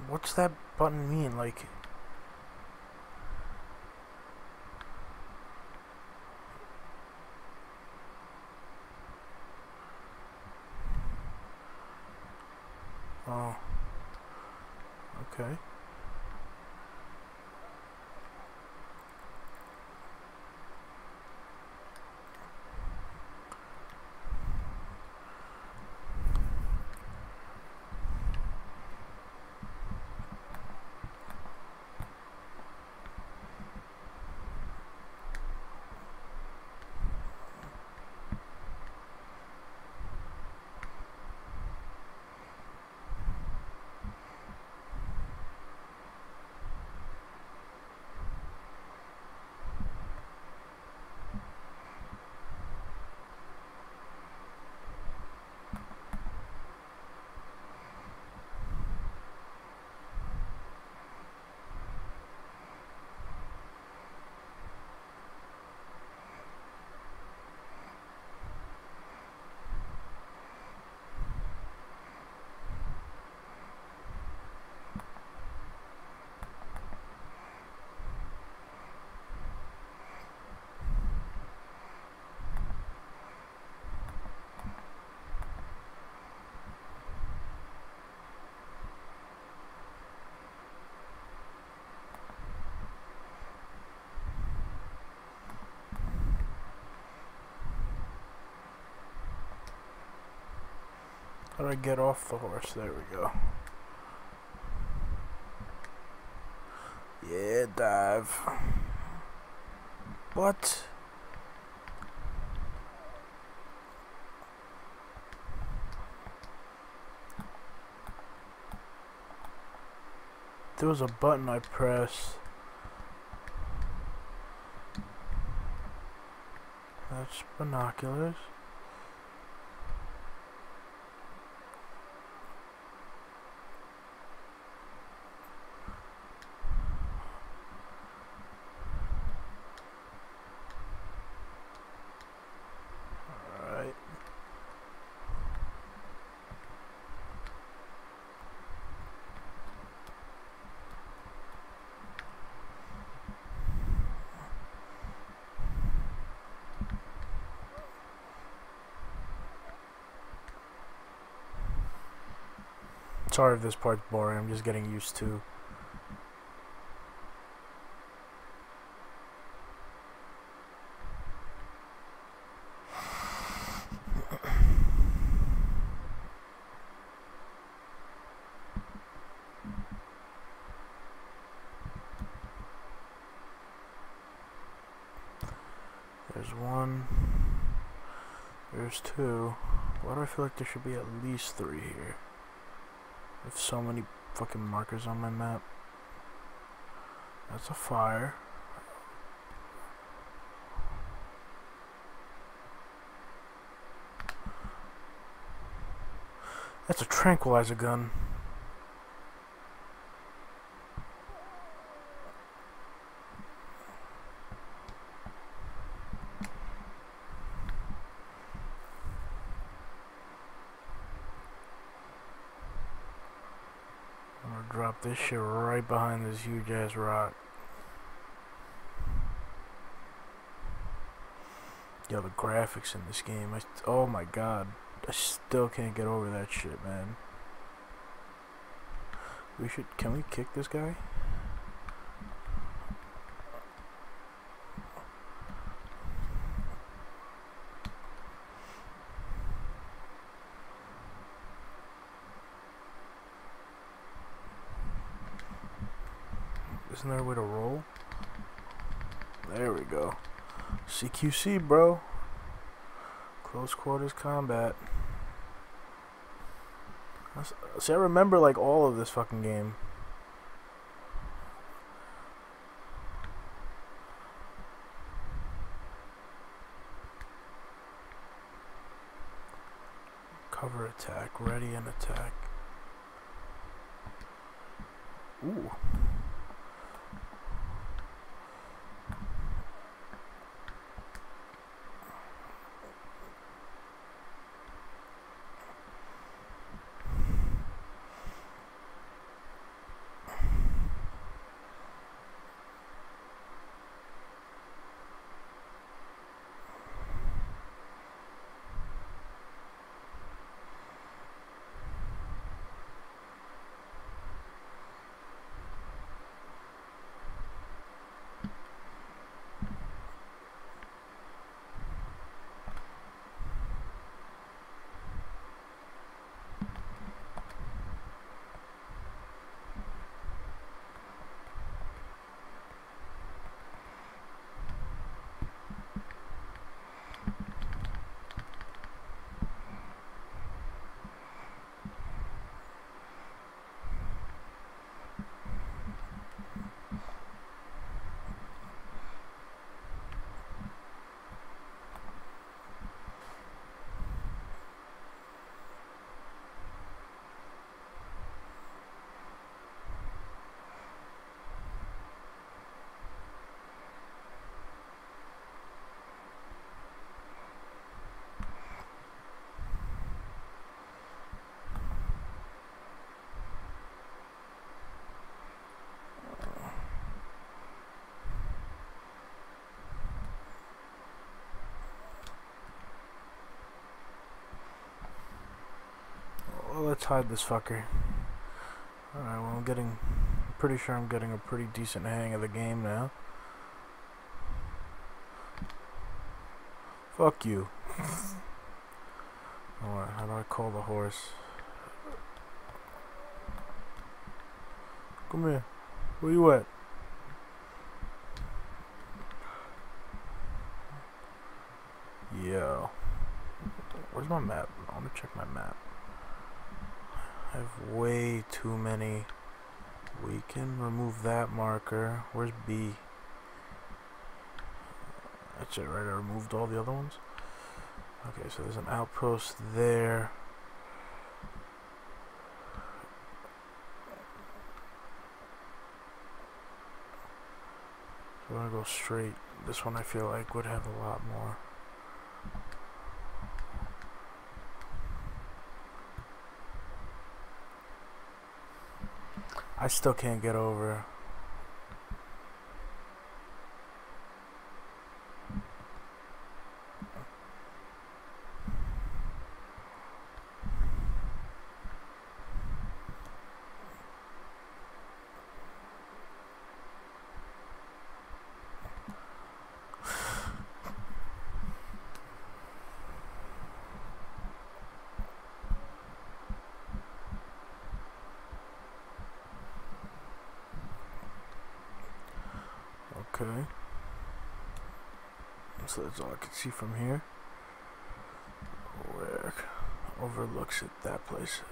What's that button mean? Like, oh, okay. How do I get off the horse? There we go. Yeah, dive. What? There was a button I pressed. That's binoculars. Sorry if this part's boring, I'm just getting used to. There's one. There's two. Why do I feel like there should be at least three here? With so many fucking markers on my map. That's a fire. That's a tranquilizer gun. Drop this shit right behind this huge ass rock. Yo, the graphics in this game, oh my god, I still can't get over that shit, man. Can we kick this guy? Isn't there a way to roll? There we go. CQC, bro. Close quarters combat. See, I remember like all of this fucking game. Cover attack, ready and attack. Ooh. Let's hide this fucker. Alright, well I'm pretty sure I'm getting a pretty decent hang of the game now. Fuck you. Alright, how do I call the horse? Come here. Where you at? Yo. Where's my map? I want to check my map. I have way too many We can remove that marker. Where's B? That's it, right? I removed all the other ones. Okay, so there's an outpost there. So we're gonna go straight. This one I feel like would have a lot more. I still can't get over. Okay, so that's all I can see from here. Where overlooks at that place.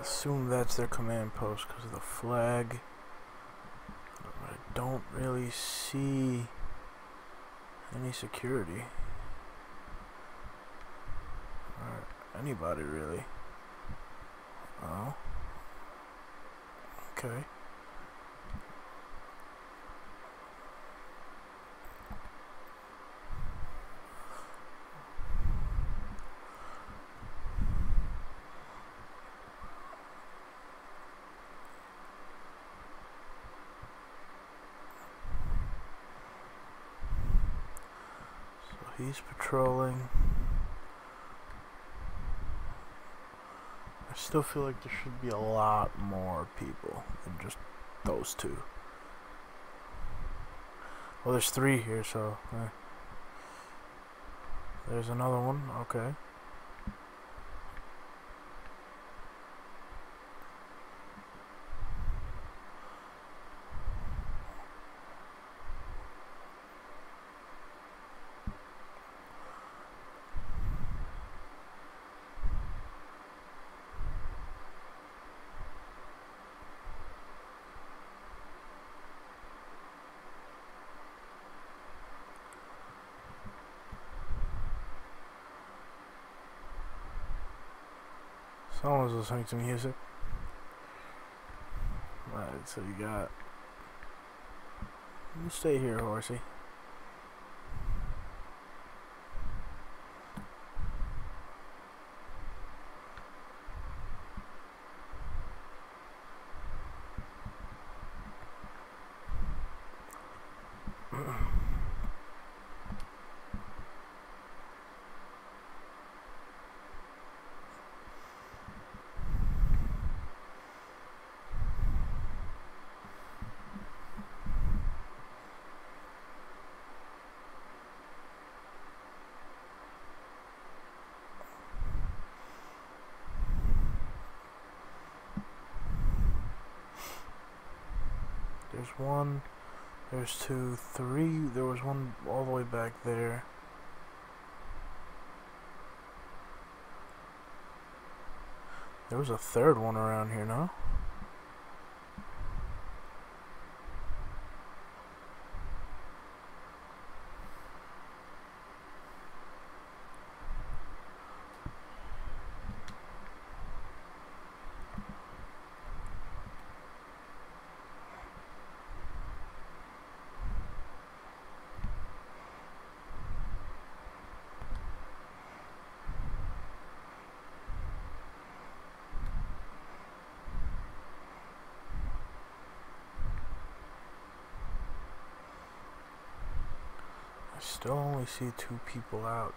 Assume that's their command post because of the flag. I don't really see any security or anybody really. Oh, okay. He's patrolling. I still feel like there should be a lot more people than just those two. Well, there's three here, so there's another one. Okay. Someone's listening to music. Alright, so you got... You stay here, horsey. There's one, there's two, three, there was one all the way back there. There was a third one around here, no? Still only see 2 people out.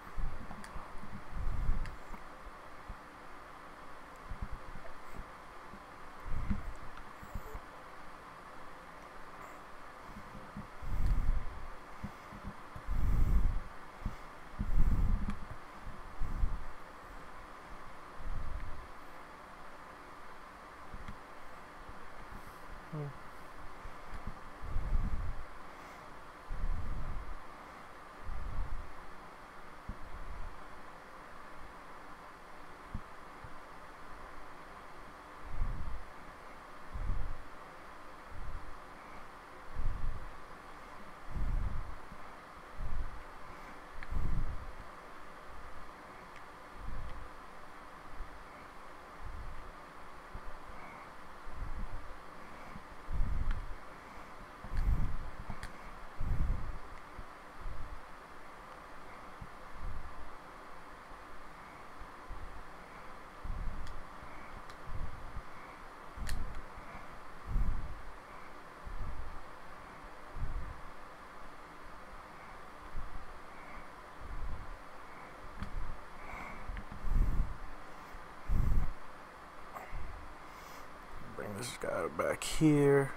This guy back here.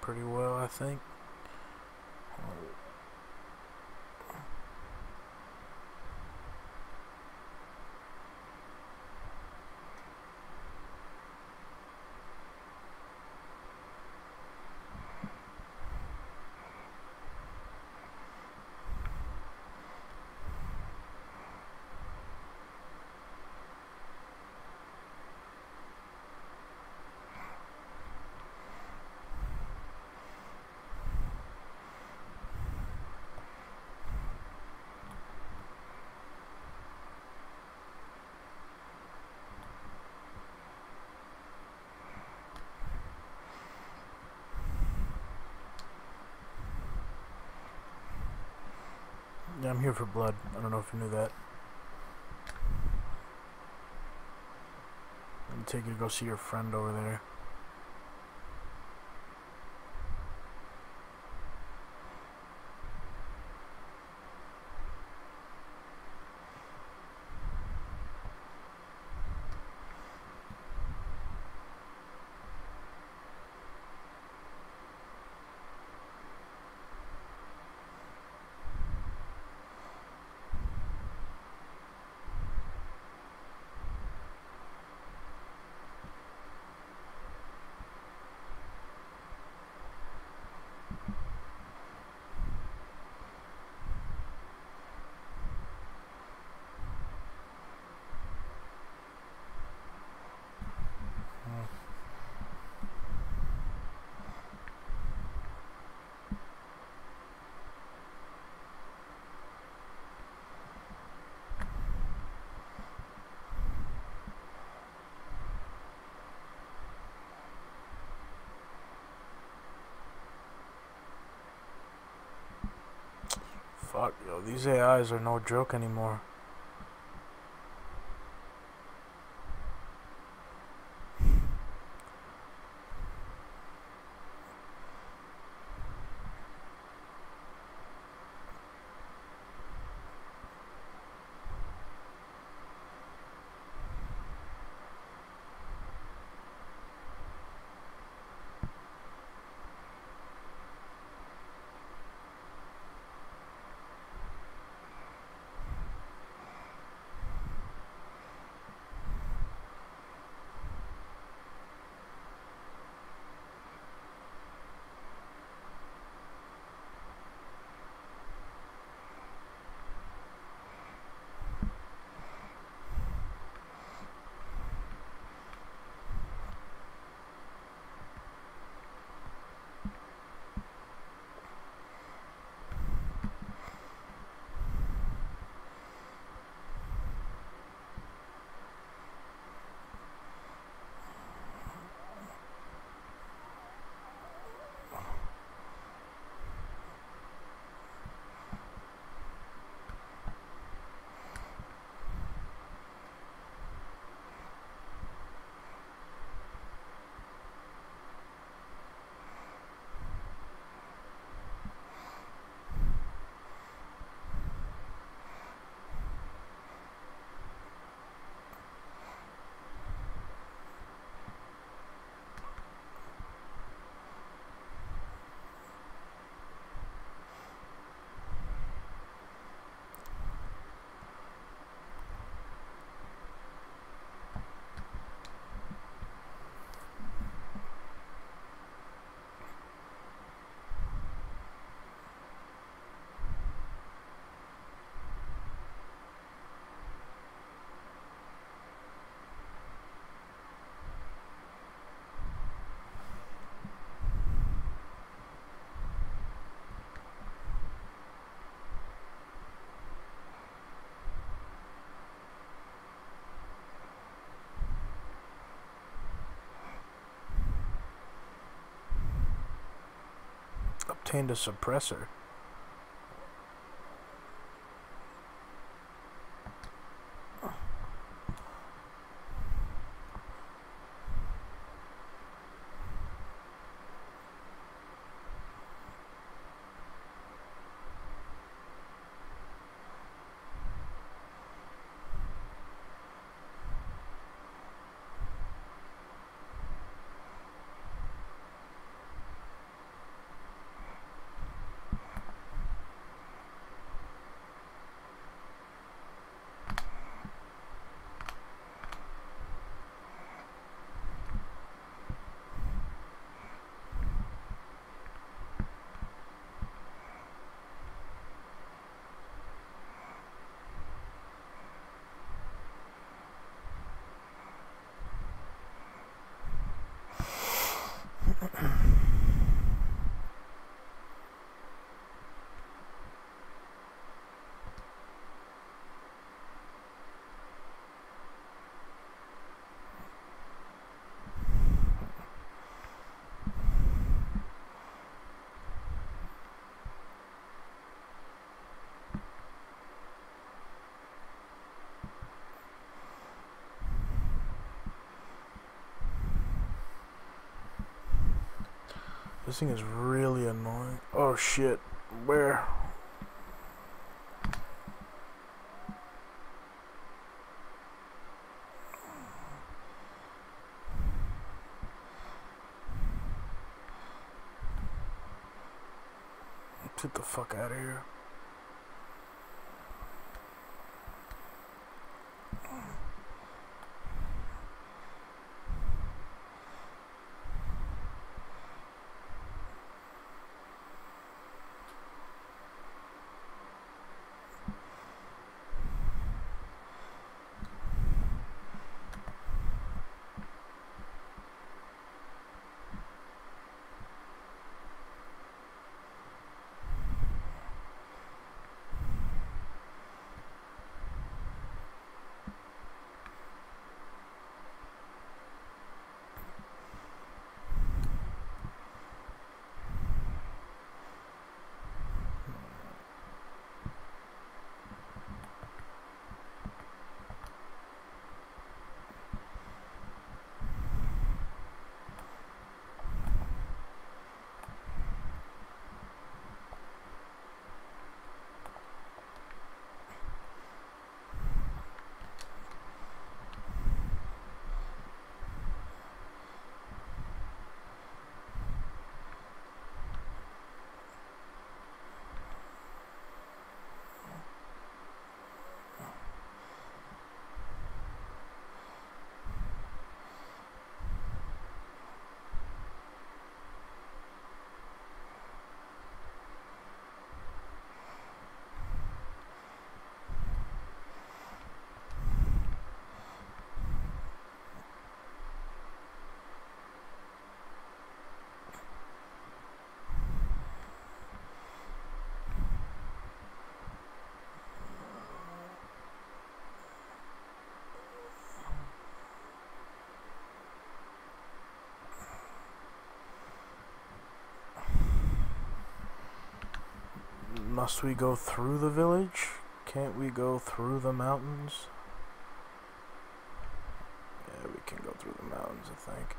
Pretty well, I think. Yeah, I'm here for blood. I don't know if you knew that. I'm gonna take you to go see your friend over there. Fuck, yo, these AIs are no joke anymore. obtained a suppressor. This thing is really annoying. Oh shit, where? Get the fuck out of here. Must we go through the village? Can't we go through the mountains? Yeah, we can go through the mountains, I think.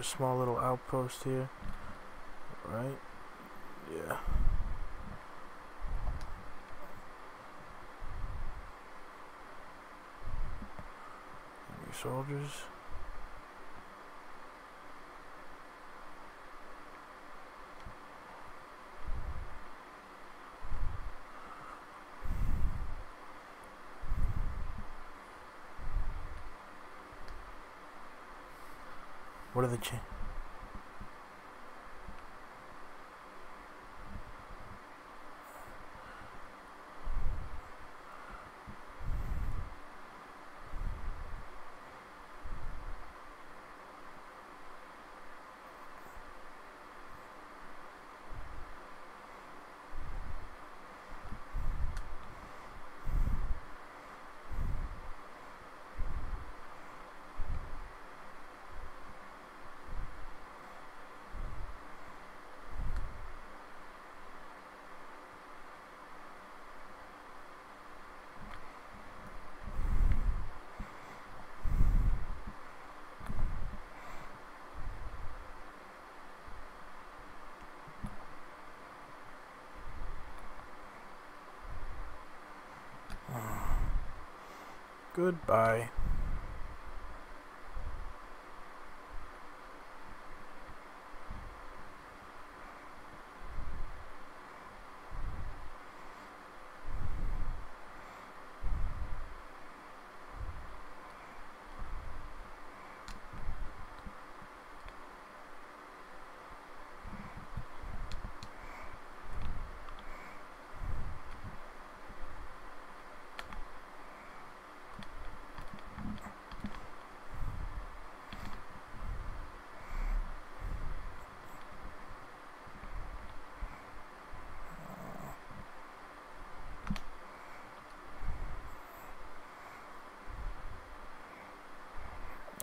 Small little outpost here, right? Yeah. soldiers. What are the chances? Goodbye.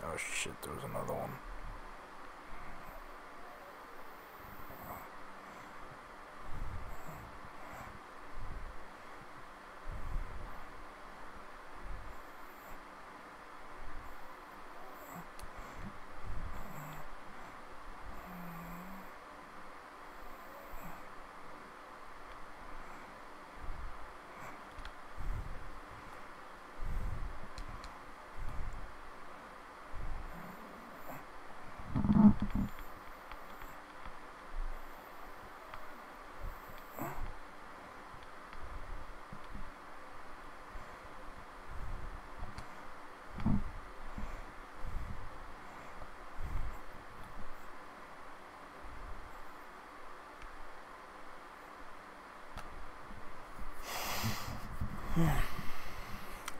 Oh shit, there was another one.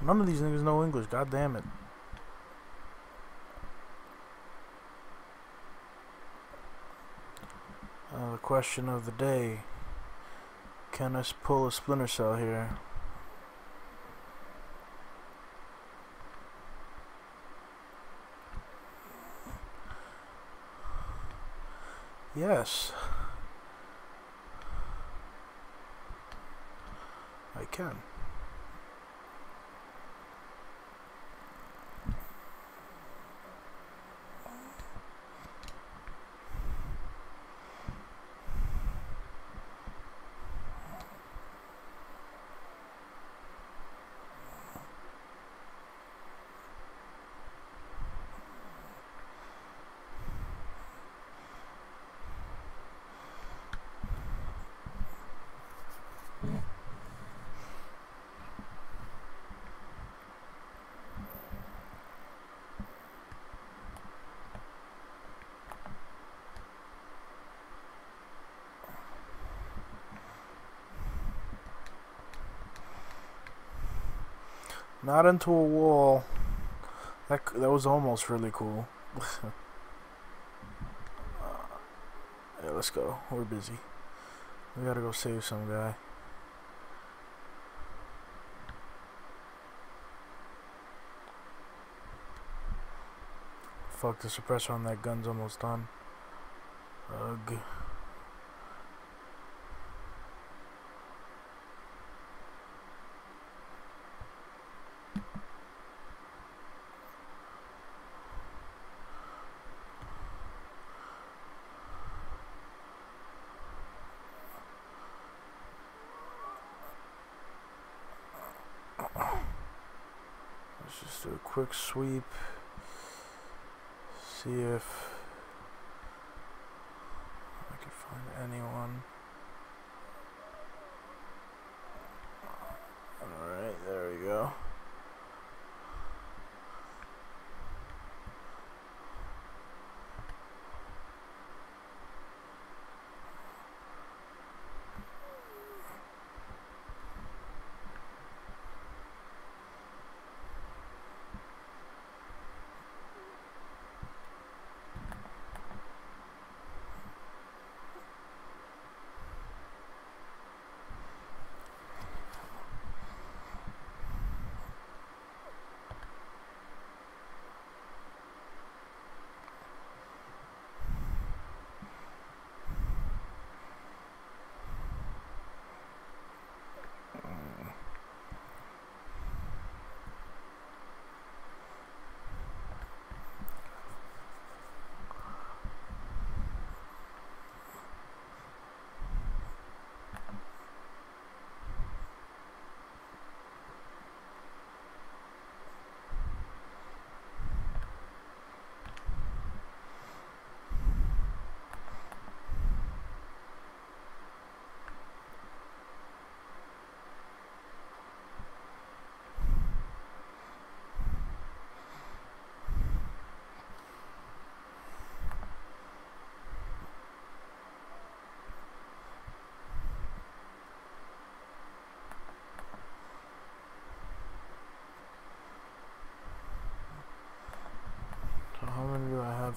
None of these niggas know English, god damn it. The question of the day. Can I pull a Splinter Cell here? Yes. I can. Not into a wall. That was almost really cool. Yeah, let's go. We're busy. We gotta go save some guy. Fuck, the suppressor on that gun's almost done. Ugh. Quick sweep. see if I can find anyone. Alright, there we go.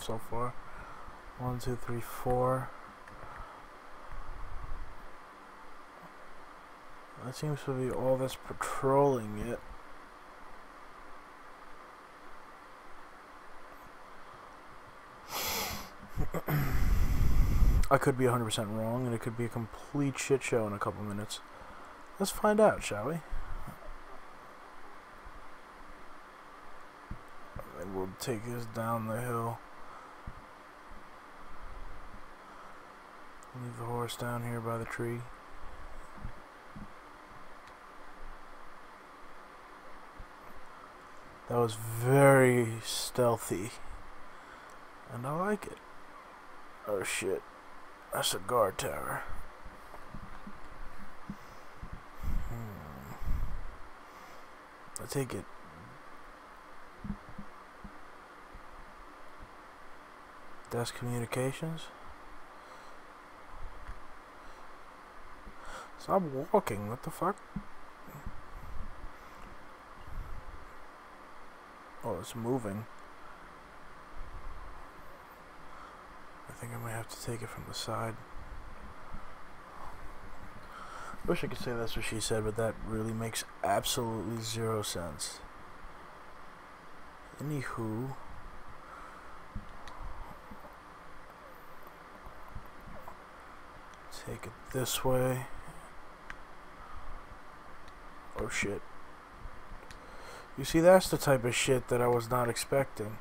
So far, 1, 2, 3, 4. That seems to be all that's patrolling it. I could be 100% wrong, and it could be a complete shit show in a couple minutes. Let's find out, shall we? And we'll take this down the hill. Leave the horse down here by the tree. That was very stealthy, and I like it. Oh shit, that's a guard tower. I take it that's communications. Stop walking, what the fuck? Oh, it's moving. I think I might have to take it from the side. Wish I could say that's what she said, but that really makes absolutely zero sense. Anywho. Take it this way. Oh shit. You see, that's the type of shit that I was not expecting.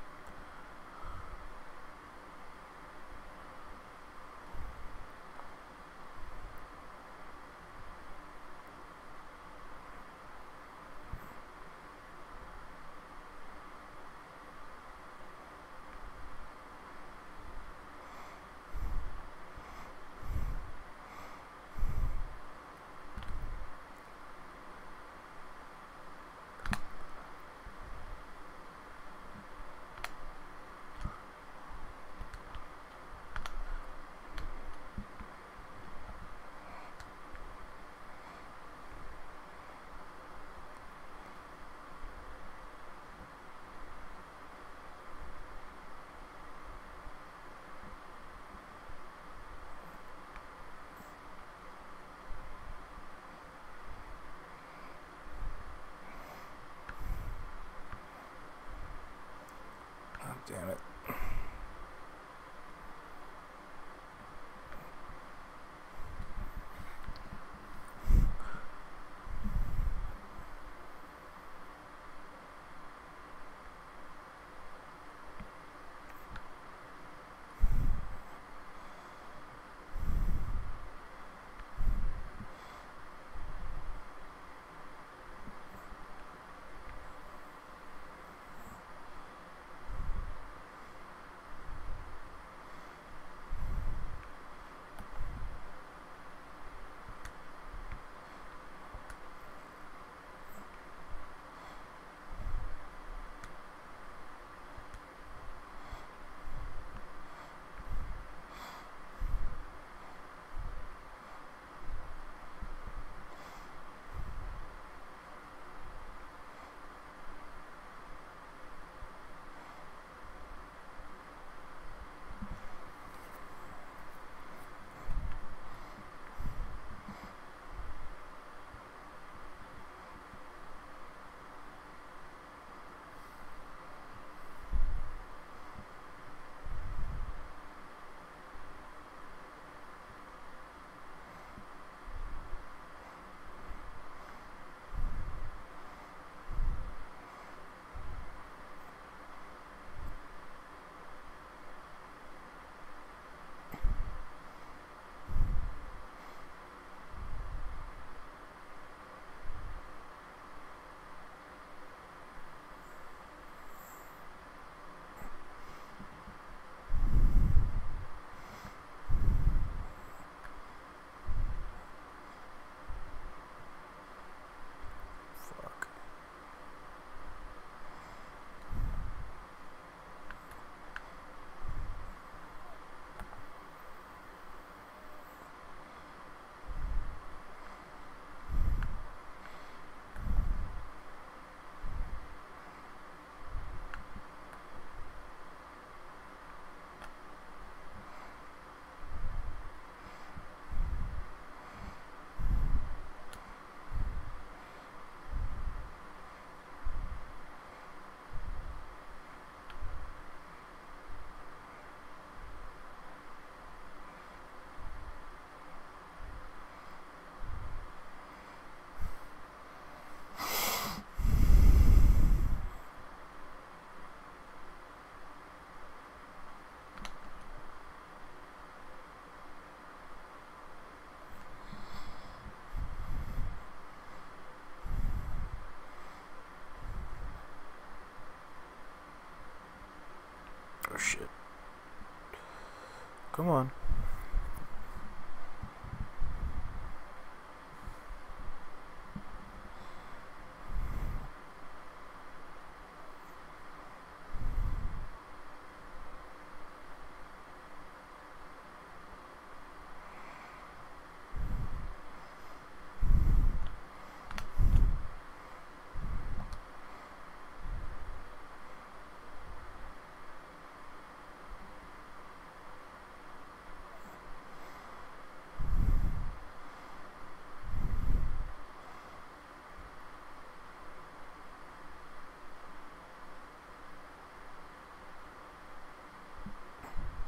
Come on.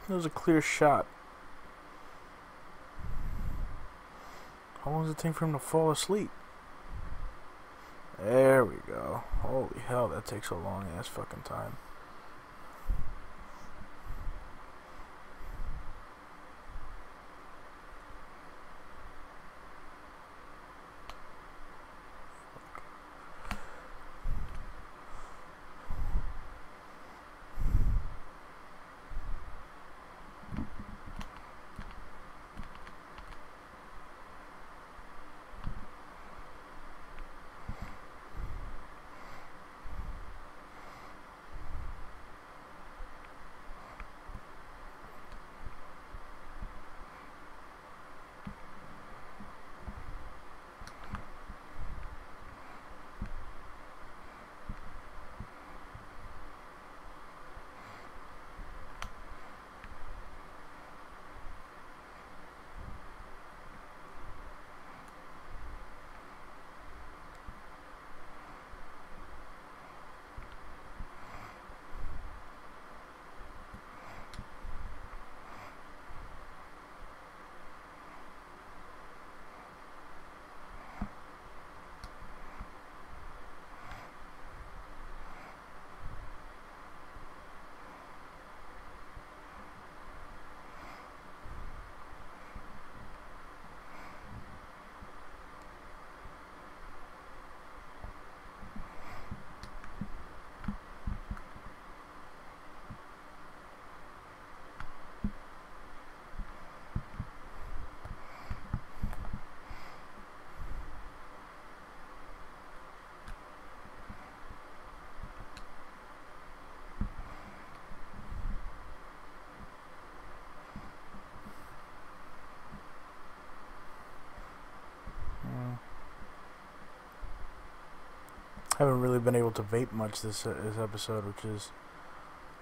It was a clear shot. How long does it take for him to fall asleep? There we go. Holy hell, that takes a long ass fucking time. I haven't really been able to vape much this episode, which is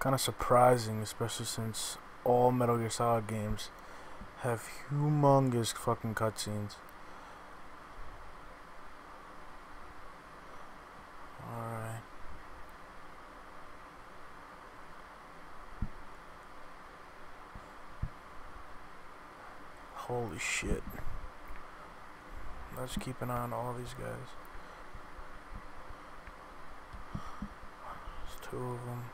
kind of surprising, especially since all Metal Gear Solid games have humongous fucking cutscenes. Alright. Holy shit. Let's keep an eye on all these guys. Two of them.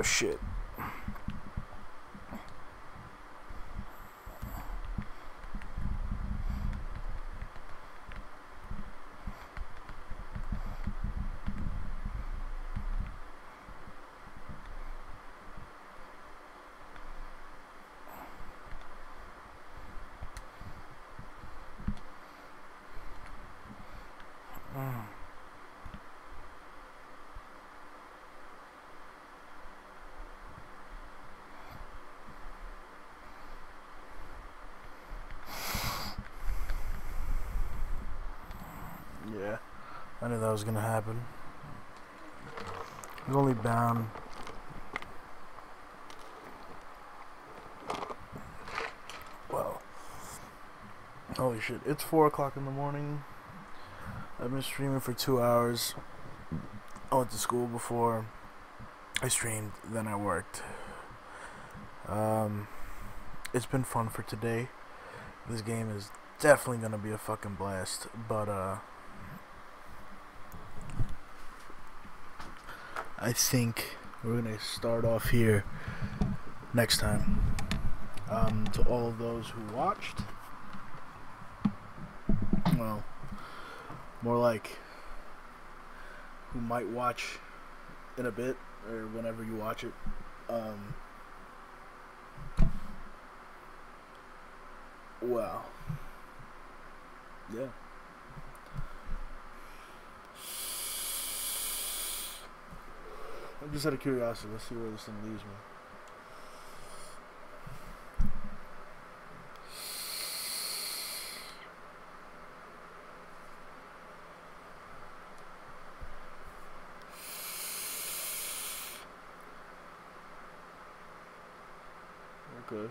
Oh shit. I knew that was gonna happen. It was only bound. Well, holy shit! It's 4 o'clock in the morning. I've been streaming for 2 hours. I went to school before. I streamed, then I worked. It's been fun for today. This game is definitely gonna be a fucking blast. But I think we're going to start off here next time. To all of those who watched, well, more like who might watch in a bit or whenever you watch it, wow. Yeah. I'm just out of curiosity, let's see where this thing leaves me. Okay.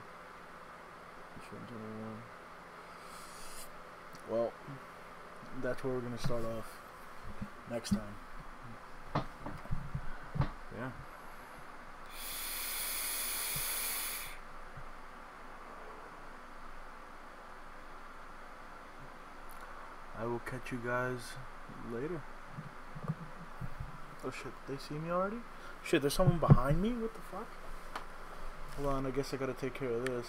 Well, that's where we're going to start off next time. Yeah. I will catch you guys later. Oh shit, they see me already? Shit, there's someone behind me? What the fuck? Hold on, I guess I gotta take care of this.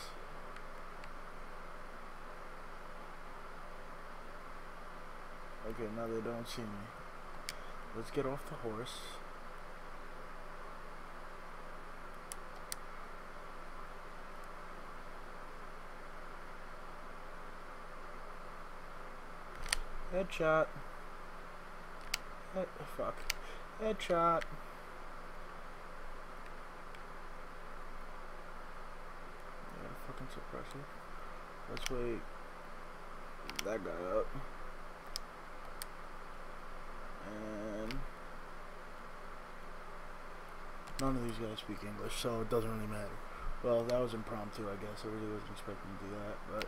Okay, now they don't see me. Let's get off the horse. Headshot. Fuck. Headshot. Yeah, fucking suppressor. Let's wait that guy up. And none of these guys speak English, so it doesn't really matter. Well, that was impromptu, I guess. I really wasn't expecting to do that, but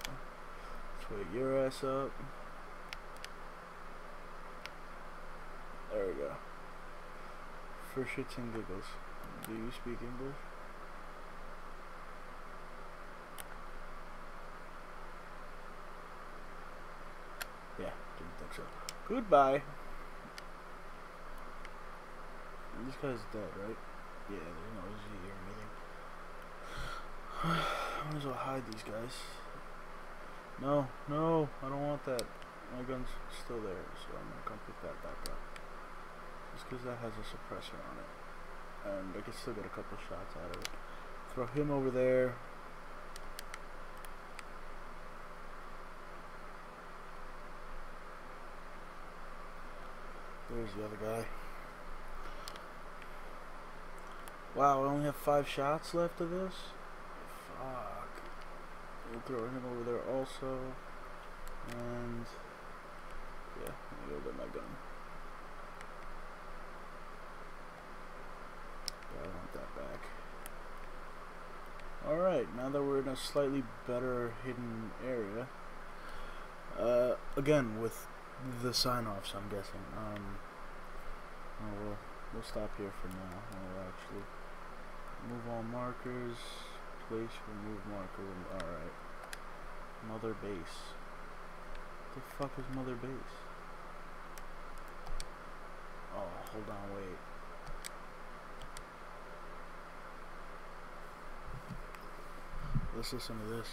let's wait your ass up. There we go. For shits and giggles. Do you speak English? Yeah, didn't think so. Goodbye. This guy's dead, right? Yeah, there's no Z or anything. I might as well hide these guys. No, no, I don't want that. My gun's still there, so I'm gonna come pick that back up. Just because that has a suppressor on it. And I can still get a couple shots out of it. Throw him over there. There's the other guy. Wow, I only have 5 shots left of this? Fuck. We'll throw him over there also. And yeah, I'm gonna go get my gun. I want that back. Alright, now that we're in a slightly better hidden area, again, with the sign-offs, I'm guessing, oh, we'll stop here for now. We'll actually move all markers, place, remove marker, alright. Mother base. What the fuck is mother base? Oh, hold on, wait. Let's listen to this.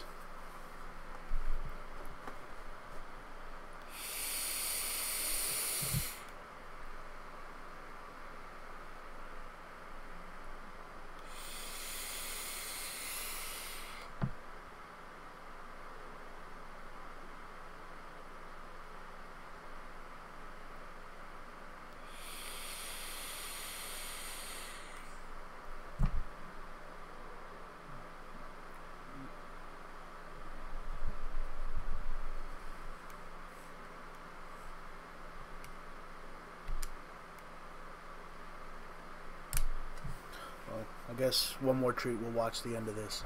I guess one more treat, we'll watch the end of this.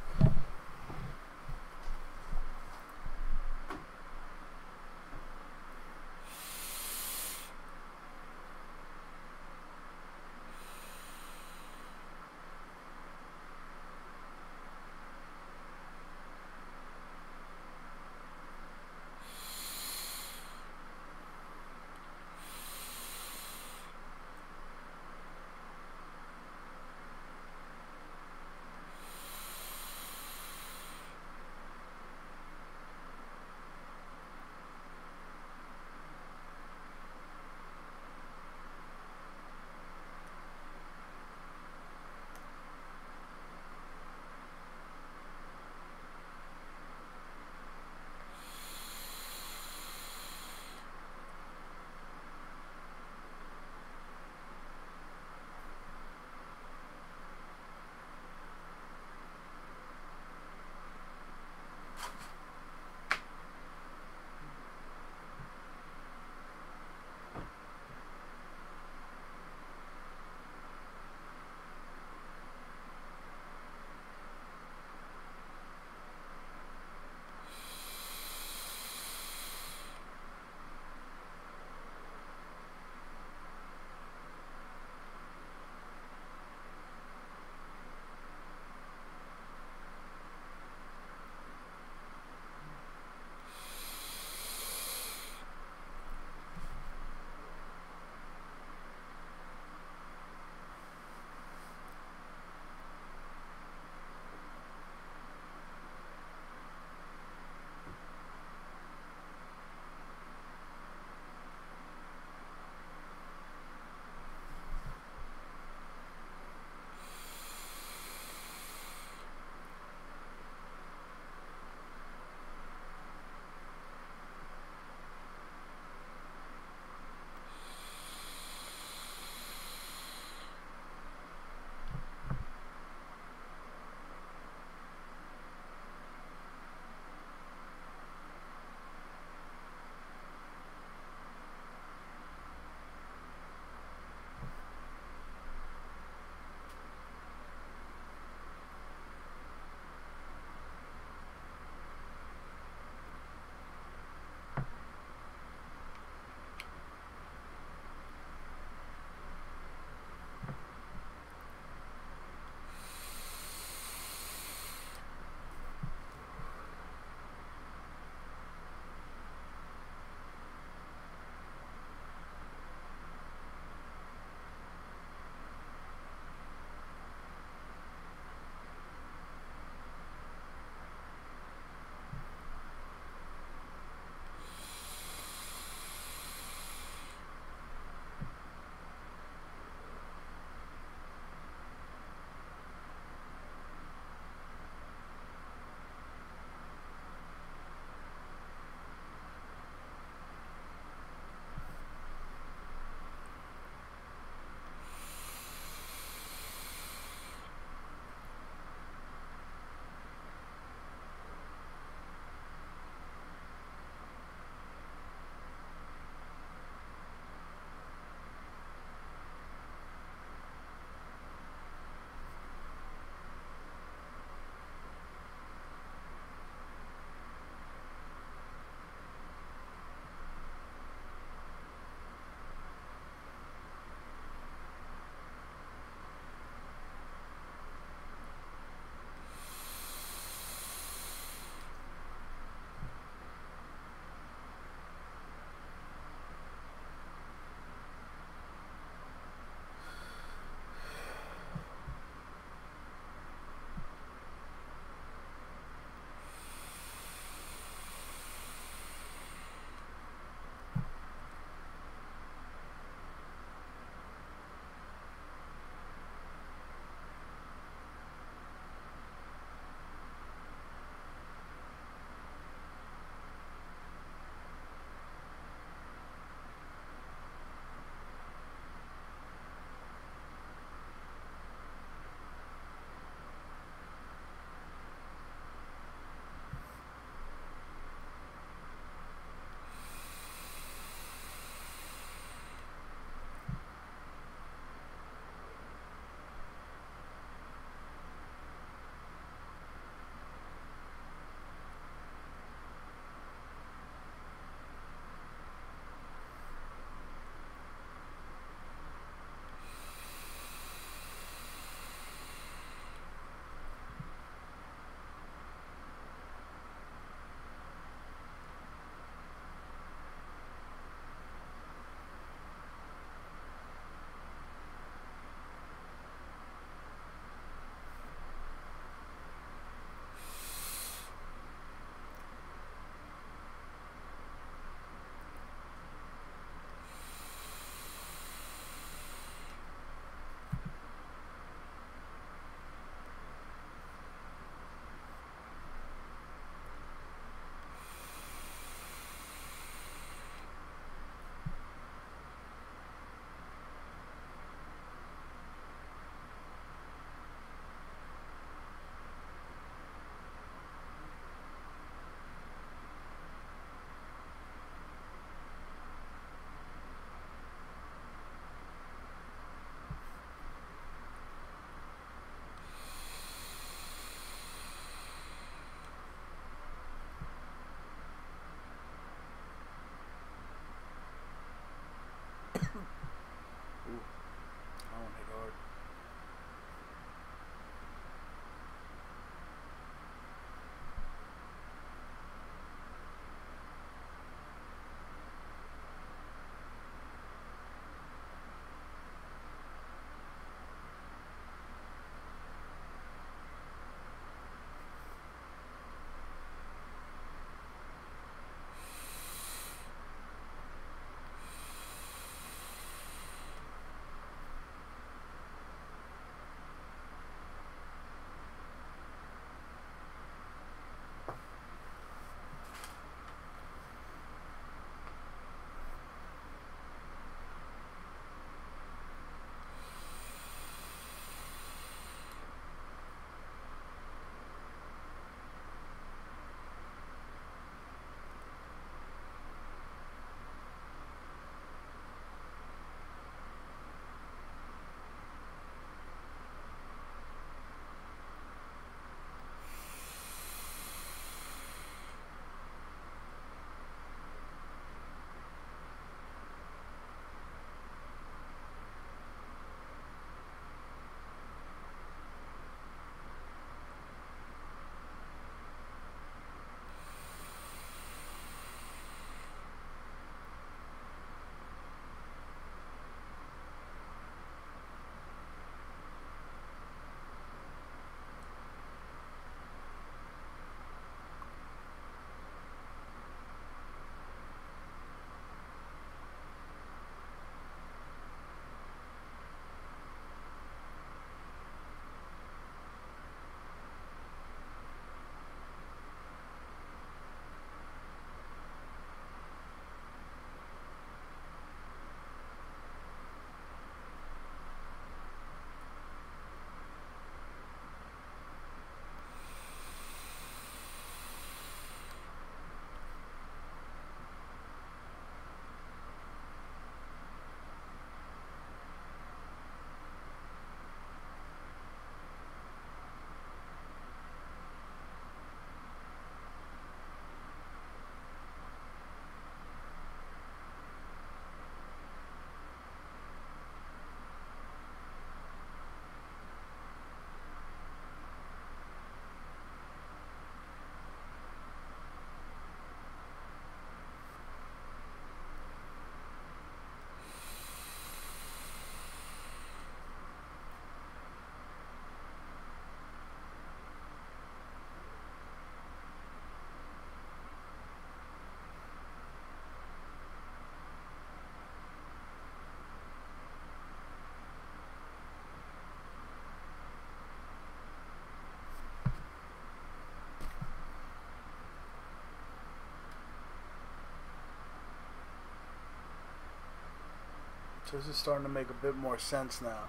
So this is starting to make a bit more sense now.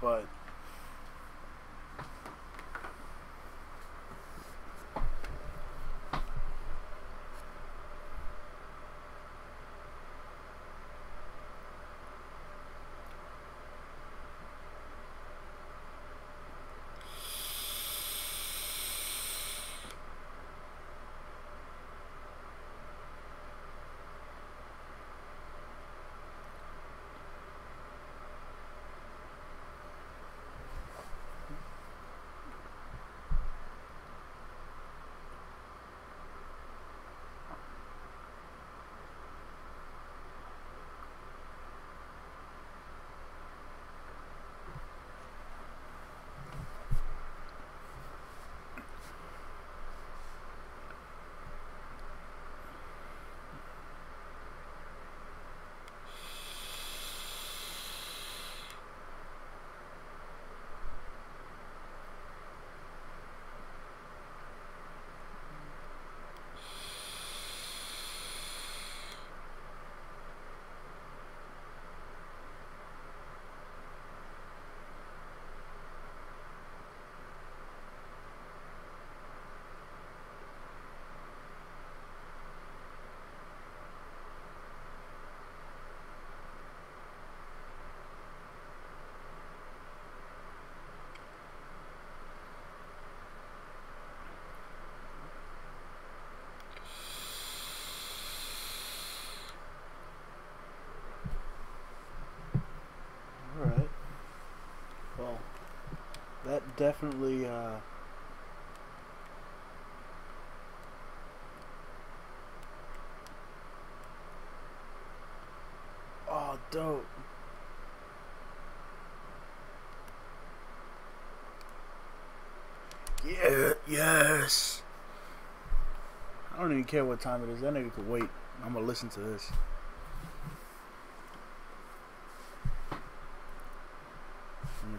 But that definitely oh, dope. Yeah, yes. I don't even care what time it is. That nigga could wait. I'm gonna listen to this.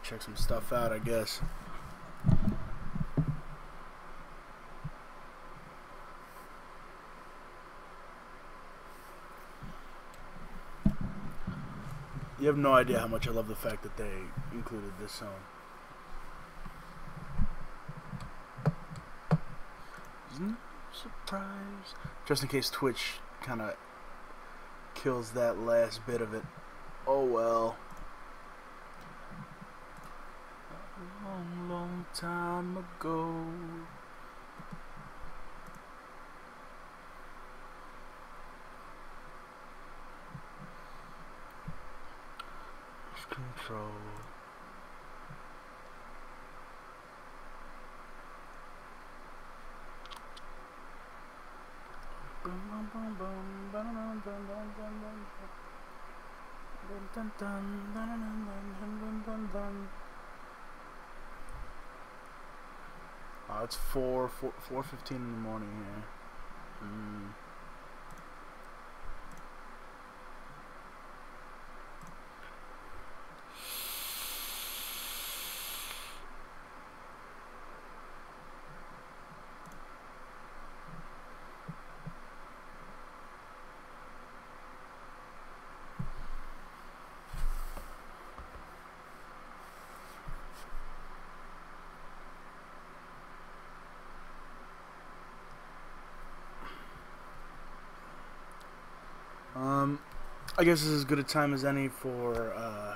Check some stuff out, I guess. You have no idea how much I love the fact that they included this song. No surprise. Just in case Twitch kind of kills that last bit of it. Oh well. Long, long time ago. Control. Bum, bum, bum, bum, bum, bum, bum, dun, dun, dun, dun, dun, dun, dun. It's 4:15 in the morning here. I guess this is as good a time as any for, I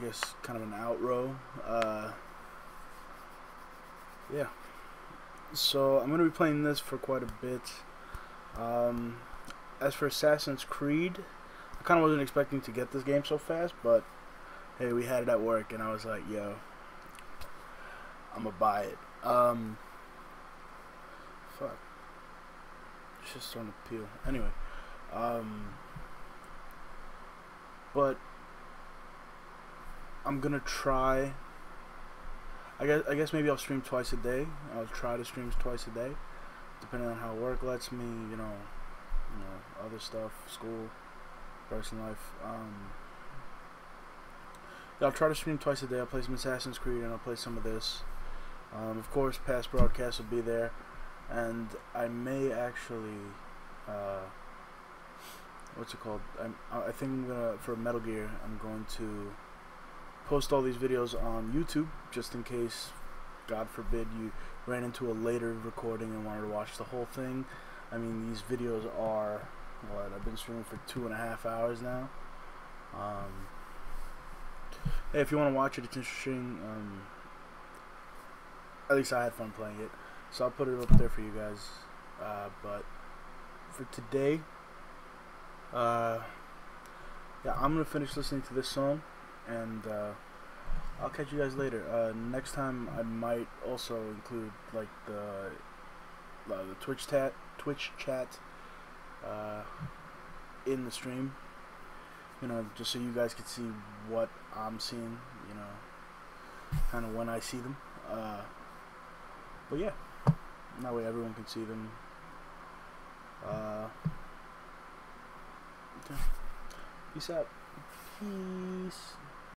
guess, kind of an out row. Yeah. So, I'm going to be playing this for quite a bit. As for Assassin's Creed, I kind of wasn't expecting to get this game so fast, but, hey, we had it at work, and I was like, yo, I'm going to buy it. Fuck. Just on appeal anyway, but I'm gonna try, I guess maybe I'll stream twice a day. I'll try to stream twice a day depending on how work lets me, you know, other stuff, school, personal life. I'll try to stream twice a day. I'll play some Assassin's Creed and I'll play some of this. Of course past broadcasts will be there. And I may actually what's it called? I think I'm gonna, for Metal Gear, I'm going to post all these videos on YouTube, just in case, God forbid, you ran into a later recording and wanted to watch the whole thing. I mean, these videos are, what, I've been streaming for 2.5 hours now. Hey, if you want to watch it, it's interesting. At least I had fun playing it, so I'll put it up there for you guys. But for today, yeah, I'm gonna finish listening to this song, and I'll catch you guys later. Next time I might also include like the Twitch chat in the stream, you know, just so you guys can see what I'm seeing, you know, kind of when I see them. But yeah, that way everyone can see them. Okay. Peace out. Peace.